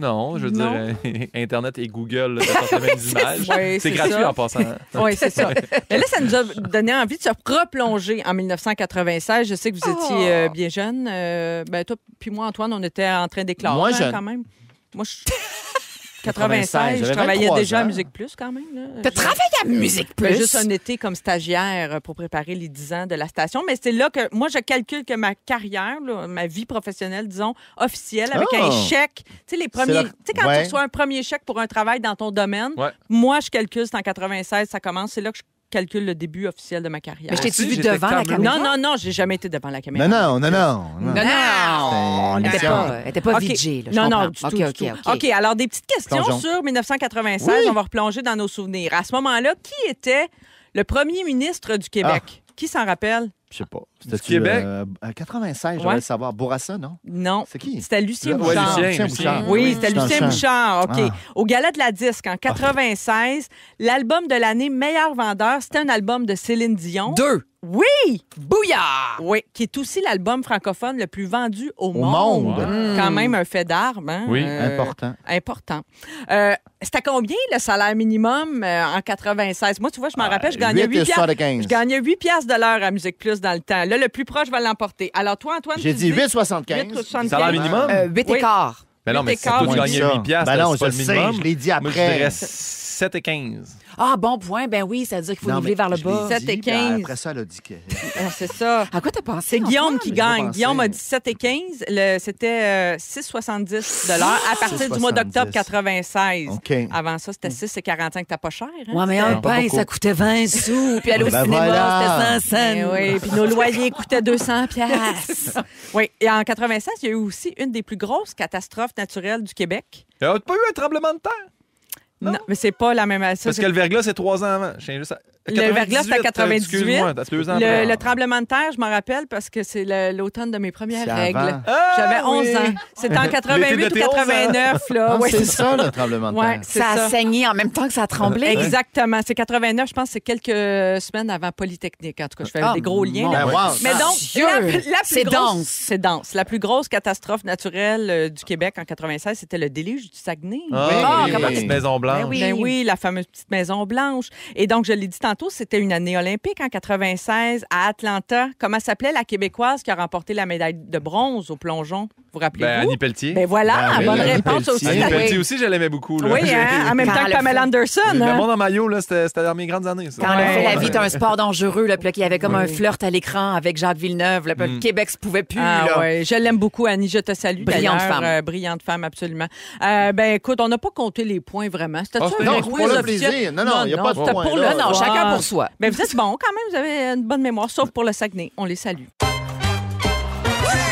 Non, je veux non. dire, Internet et Google, ça même des images. Oui, c'est gratuit ça. En passant. Oui, c'est ça. Mais là, ça nous a donné envie de se replonger en mille neuf cent quatre-vingt-seize. Je sais que vous étiez oh. euh, bien jeune. Euh, ben, toi, puis moi, Antoine, on était en train d'éclore hein, quand même. Moi, je. quatre-vingt-seize, je travaillais déjà ans. À Musique Plus quand même. Tu as travaillé à Musique Plus? Juste un été comme stagiaire pour préparer les dix ans de la station. Mais c'est là que moi, je calcule que ma carrière, là, ma vie professionnelle, disons, officielle, avec oh. un chèque. Tu sais, les premiers. La... Tu sais, quand ouais. tu reçois un premier chèque pour un travail dans ton domaine, ouais. moi, je calcule, c'est en quatre-vingt-seize, ça commence. C'est là que je calcule le début officiel de ma carrière. Mais je t'ai-tu vu devant la caméra? Non, non, non, j'ai jamais été devant la caméra. Non, non, non, non. Non, non, non. Elle n'était pas, était pas okay. vidgée, là, je non, comprends. Non, du okay, tout, okay, du okay. tout. OK, alors des petites questions Plongeons. Sur mille neuf cent quatre-vingt-seize. Oui. On va replonger dans nos souvenirs. À ce moment-là, qui était le premier ministre du Québec? Ah. Qui s'en rappelle? Je sais pas. C'était du Québec? Euh, quatre-vingt-seize, ouais. j'aurais le savoir. Bourassa, non? Non. C'est qui? C'était Lucien Bouchard. Ouais, Lucien, Lucien Bouchard. Oui, oui. c'était Lucien Bouchard. OK. Ah. Au Gala de la Disque, en quatre-vingt-seize, l'album de l'année meilleur vendeur, c'était un album de Céline Dion. Deux! Oui! Bouillard! Oui, qui est aussi l'album francophone le plus vendu au, au monde. monde. Mmh. Quand même un fait d'armes. Hein? Oui, euh, important. Important. Euh, c'était combien le salaire minimum euh, en quatre-vingt-seize? Moi, tu vois, je m'en ah, rappelle, je gagnais huit piastres. Je gagnais huit piastres de l'heure à Musique Plus dans le temps. Là, le plus proche va l'emporter. Alors, toi, Antoine, j'ai dit huit soixante-quinze. Salaire minimum? Euh, huit et quart. Ben non, mais si tu gagnais huit piastres, ben c'est pas le minimum. Sais, je l'ai dit après. Moi, je dirais sept et quinze. Ah, bon point. Ben oui, ça veut dire qu'il faut niveler vers le bas. sept et quinze. Ben après ça, elle a dit que... c'est ça. À quoi t'as pensé? C'est Guillaume qui gagne. Guillaume a dit sept et quinze. C'était euh, six soixante-dix à partir du mois d'octobre quatre-vingt-seize. Okay. Avant ça, c'était six et quarante-cinq. T'as pas cher. Hein, ouais, mais un pain, ça coûtait vingt sous. Puis aller au ben cinéma, voilà. c'était cent cents. Oui, puis nos loyers coûtaient deux cents piastres. Oui, et en quatre-vingt-seize, il y a eu aussi une des plus grosses catastrophes naturelles du Québec. Il n'y a pas eu un tremblement de terre? Non. non, mais c'est pas la même... Ça, parce que le verglas, c'est trois ans avant. Juste à... Le verglas, c'est à quatre-vingt-dix-huit. Deux ans le, le tremblement de terre, je m'en rappelle, parce que c'est l'automne de mes premières règles. Ah, j'avais onze oui. ans. C'était en quatre-vingt-huit ou quatre-vingt-neuf. Là. Ouais. C'est ça, le tremblement de terre. Ouais, ça a ça. saigné en même temps que ça a tremblé. Exactement. C'est quatre-vingt-neuf, je pense que c'est quelques semaines avant Polytechnique. En tout cas, je fais oh, des gros liens. Là. Ben, wow, mais donc, c'est dense. C'est dense. La plus grosse catastrophe naturelle du Québec en quatre-vingt-seize, c'était le déluge du Saguenay. Ah, la petite Maison Blanche. Oui, la fameuse petite Maison Blanche. Et donc, je l'ai dit tantôt, c'était une année olympique en quatre-vingt-seize à Atlanta. Comment s'appelait la Québécoise qui a remporté la médaille de bronze au plongeon? Vous rappelez-vous? Ben, Annie Pelletier. Ben voilà, ben, bonne réponse aussi. Annie Pelletier aussi, je l'aimais beaucoup. Là. Oui, hein, en même temps que Pamela Anderson. Hein. Le monde en maillot, c'était dans mes grandes années. Ça. Quand ouais. on a fait la vie d'un sport dangereux, là, puis il y avait comme oui. un flirt à l'écran avec Jacques Villeneuve. Là, mm. Le Québec se pouvait plus. Ah, là. Ouais. Je l'aime beaucoup, Annie. Je te salue. Brillante femme. Euh, brillante femme, absolument. Euh, ben écoute, on n'a pas compté les points vraiment. C'était oh, non, pour le plaisir. Non, non, il n'y a pas de points. Non, chacun pour soi. Mais vous êtes bon quand même. Vous avez une bonne mémoire, sauf pour le Saguenay. On les salue.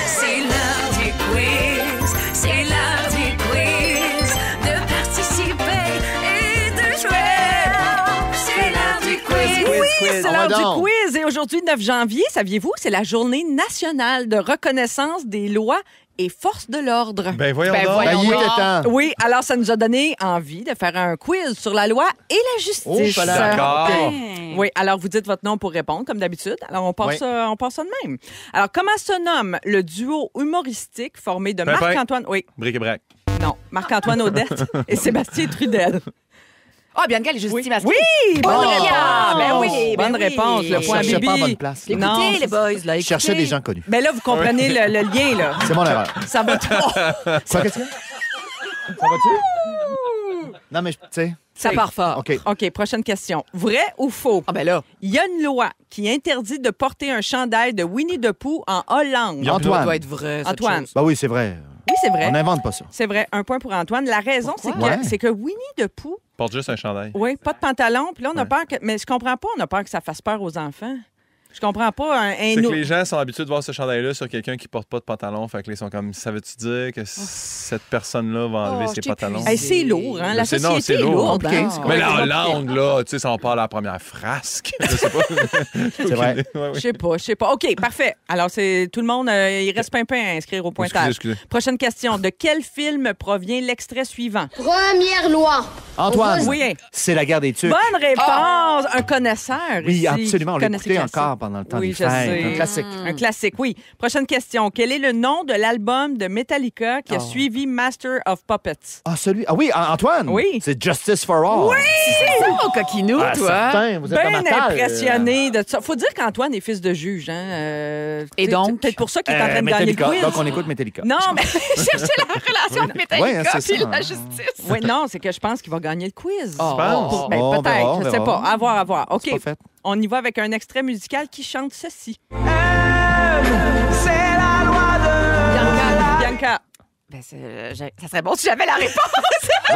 C'est l'heure du quiz, c'est l'heure du quiz, de participer et de jouer. C'est l'heure du quiz. Oui, c'est l'heure du quiz. Et aujourd'hui, neuf janvier, saviez-vous, c'est la journée nationale de reconnaissance des lois et forces de l'ordre. Ben voyons, ben voyons donc. Ben oui. oui, alors ça nous a donné envie de faire un quiz sur la loi et la justice. Oh, je suis d'accord. Mmh. Oui, alors vous dites votre nom pour répondre, comme d'habitude. Alors on part, oui. ça, on part ça de même. Alors comment se nomme le duo humoristique formé de Marc-Antoine... Oui. Bric et Brac. Non, Marc-Antoine Audette et Sébastien Trudel. Ah, oh, Bianca, les Justitiers masqués. Oui! Bonne oh, réponse! Ben oui, ben bonne oui. réponse. Le point Bibi. Pas bonne place. Écoutez, non, les boys. Là, écoutez. Cherchez des gens connus. Mais là, vous comprenez le, le lien, là. C'est mon erreur. Ça va trop. Ça va-tu? Ça va-tu? Non, mais tu sais... Ça part fort. OK. OK, prochaine question. Vrai ou faux? Ah ben là. Il y a une loi qui interdit de porter un chandail de Winnie the Pooh en Hollande. Antoine. Antoine. Ça doit être vrai, cette Antoine. Chose. Ben oui, c'est vrai. Oui, c'est vrai. On n'invente pas ça. C'est vrai. Un point pour Antoine. La raison, c'est que, ouais. c'est que Winnie the Pooh... porte juste un chandail. Oui, pas de pantalon. Puis là, on ouais. a peur que... Mais je comprends pas, on a peur que ça fasse peur aux enfants. Je comprends pas un... un c'est no... que les gens sont habitués de voir ce chandail-là sur quelqu'un qui porte pas de pantalon. Fait que là, ils sont comme... Ça veut-tu dire que oh. cette personne-là va enlever oh, ses pantalons? Hey, c'est lourd, hein? La c'est, société non, c'est est lourde. Okay. Mais la Hollande, là, tu sais, ça en parle à la première frasque. Je sais pas. c'est vrai. Je ouais, oui. sais pas, je sais pas. OK, parfait. Alors, c'est tout le monde... Euh, il reste pimpin à inscrire au pointage. Excusez, excusez. Prochaine question. De quel film provient l'extrait suivant? Première loi. Antoine, oui. c'est La guerre des tucs. Bonne réponse. Oh. Un connaisseur. Oui, absolument. On l'écoutait encore pendant le temps oui, des fêtes. Un classique. Mmh. Un classique, oui. Prochaine question. Quel est le nom de l'album de Metallica qui oh. a suivi Master of Puppets? Ah, celui... Ah oui, Antoine. Oui. C'est Justice for All. Oui! C'est ça, oh, coquinou, ah, toi. Certain. Vous êtes bien impressionné de ça. Faut dire qu'Antoine est fils de juge. Hein. Euh, Et donc? Peut-être pour ça qu'il est euh, en train de gagner le quiz. Donc, on écoute Metallica. Non, mais cherchez la relation de Metallica puis la justice. Oui, non, c'est que je pense qu'il va gagner le quiz. Oh, oh, ben, oh, peut-être, je ne sais pas. À voir, à voir. OK. On y va avec un extrait musical qui chante ceci. C'est la loi de... Bianca, Bianca. Ben, ça serait bon si j'avais la réponse.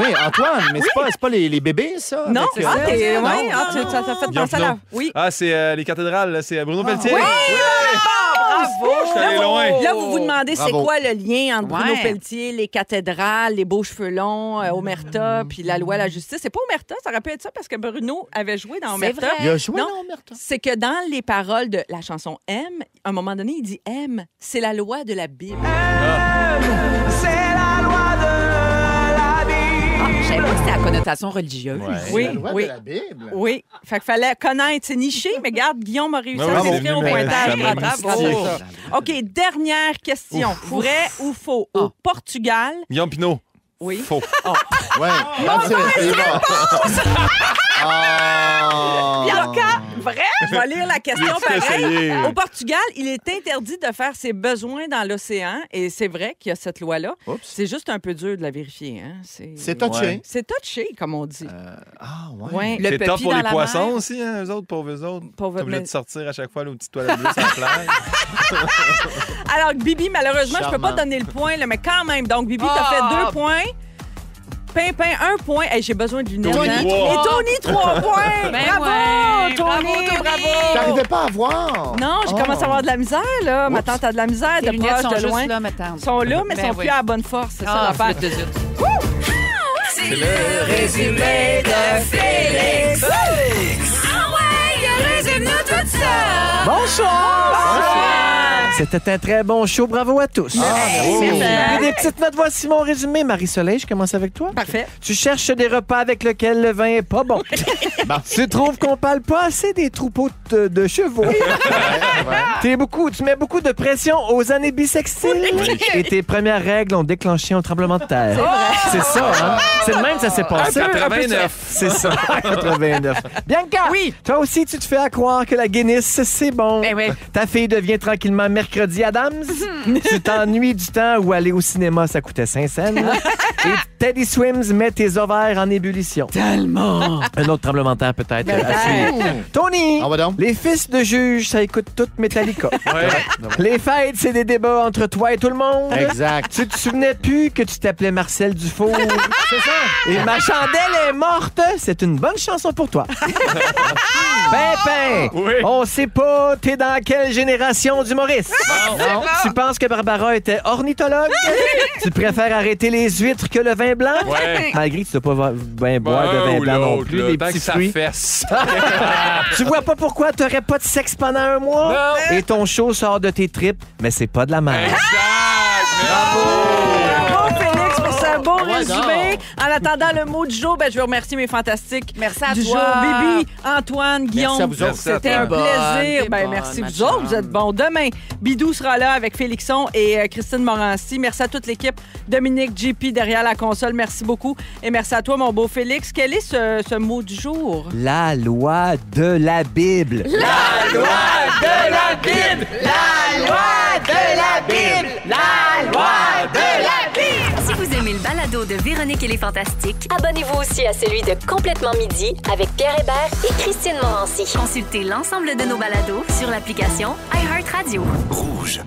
Oui, Antoine, mais c'est oui. pas, pas les, les bébés, ça? Non, c'est ah, ouais, ah, ça. Ça t'a fait penser à la... Oui. Ah, c'est euh, les cathédrales, c'est Bruno ah. Pelletier. Oui, oui, oui. Bravo! Là, vous, là, vous vous demandez c'est quoi le lien entre Bruno ouais. Pelletier, les cathédrales, les beaux cheveux longs, euh, Omerta, puis la loi à la justice. C'est pas Omerta, ça aurait pu être ça parce que Bruno avait joué dans Omerta. Il a joué non, dans Omerta. C'est que dans les paroles de la chanson M, à un moment donné, il dit M, c'est la loi de la Bible. M, c'est la loi de la Bible. Ah, je savais pas que c'était la connotation religieuse. Ouais. Oui, la loi oui. de la Bible. Oui. Fait qu'il fallait connaître, c'est niché, mais regarde, Guillaume a réussi à s'inscrire au pointage. Bravo. OK, dernière question. Ouf, vrai ouf. ou faux? Au Portugal... Guillaume Pinault. Oui. Faux. Oh. Ouais. Mauvaise réponse! Ah. Bianca, vrai? Je vais lire la question pareil. Au Portugal, il est interdit de faire ses besoins dans l'océan. Et c'est vrai qu'il y a cette loi-là. C'est juste un peu dur de la vérifier. Hein? C'est touché. Ouais. C'est touché, comme on dit. Euh, ah, ouais. ouais. C'est top pour les poissons mer. aussi, hein, eux autres, pauvres eux autres. Pauvre... T'es obligé de sortir à chaque fois le petit toilette bleue sans plage. Alors, Bibi, malheureusement, Charmant. je peux pas donner le point, là, mais quand même. Donc, Bibi, oh. t'as fait deux points. Pimpin, un point. Hey, j'ai besoin d'une lunettes. Tony, trois. Et Tony, trois points. Ben bravo, ouais. Tony, bravo, bravo. T'arrivais pas à voir. Non, j'ai oh. commencé à avoir de la misère, là. Oups. Ma tante a de la misère, Tes de proche, sont de loin. Juste là, ma tante. Ils sont là, mais ils ben sont oui. plus à la bonne force. C'est ah, ça l'affaire. C'est le résumé de Félix. Ah ouais, il résume tout ça. Bonsoir. Bonsoir. C'était un très bon show. Bravo à tous. Ah, hey, oh. Et des petites notes. Voici mon résumé. Marie-Soleil, je commence avec toi. Parfait. Tu cherches des repas avec lesquels le vin est pas bon. Tu trouves qu'on parle pas assez des troupeaux de, de chevaux. Ouais, ouais. T'es beaucoup, tu mets beaucoup de pression aux années bissextiles. Oui. Et tes premières règles ont déclenché un tremblement de terre. C'est oh. ça, hein? C'est le même que ça s'est passé. quatre-vingt-neuf. C'est ça, quatre-vingt-neuf. Bianca, oui. toi aussi, tu te fais à croire que la Guinness, c'est bon. Ben oui. Ta fille devient tranquillement mercredi Adams, tu t'ennuies du temps où aller au cinéma, ça coûtait cinq cents. Et Teddy Swims met tes ovaires en ébullition. Tellement! Un autre tremblement de terre peut-être. Tony, les fils de juges, ça écoute toute Metallica. Ouais. Les fêtes, c'est des débats entre toi et tout le monde. Exact. Tu te souvenais plus que tu t'appelais Marcel Dufour. C'est ça. Et ma chandelle est morte. C'est une bonne chanson pour toi. Pimpin, oui. on sait pas t'es dans quelle génération d'humoristes. Non, non. Tu penses que Barbara était ornithologue? Tu préfères arrêter les huîtres que le vin blanc? Ouais. Malgré que tu ne dois pas ben boire ben de vin blanc non plus. Des petits fruits. Tu vois pas pourquoi tu n'aurais pas de sexe pendant un mois? Non. Et ton show sort de tes tripes, mais c'est pas de la merde. Bravo! Bravo, Félix, pour sa beau ah ouais, résumé. Non. En attendant le mot du jour, ben, je veux remercier mes fantastiques merci à du toi. jour. Bibi, Antoine, Guillaume. Merci à vous autres. C'était un bonne, plaisir. Ben, bonne, merci à vous autres. Vous êtes bons. Demain, Bidou sera là avec Félixon et Christine Morancy. Merci à toute l'équipe. Dominique, J P derrière la console, merci beaucoup. Et merci à toi, mon beau Félix. Quel est ce, ce mot du jour? La loi de la Bible. La loi de la Bible. La loi de la Bible. La loi de la Bible. Si vous aimez le balado de Véronique et les Fantastiques, abonnez-vous aussi à celui de Complètement Midi avec Pierre Hébert et Christine Morancy. Consultez l'ensemble de nos balados sur l'application iHeartRadio. Rouge.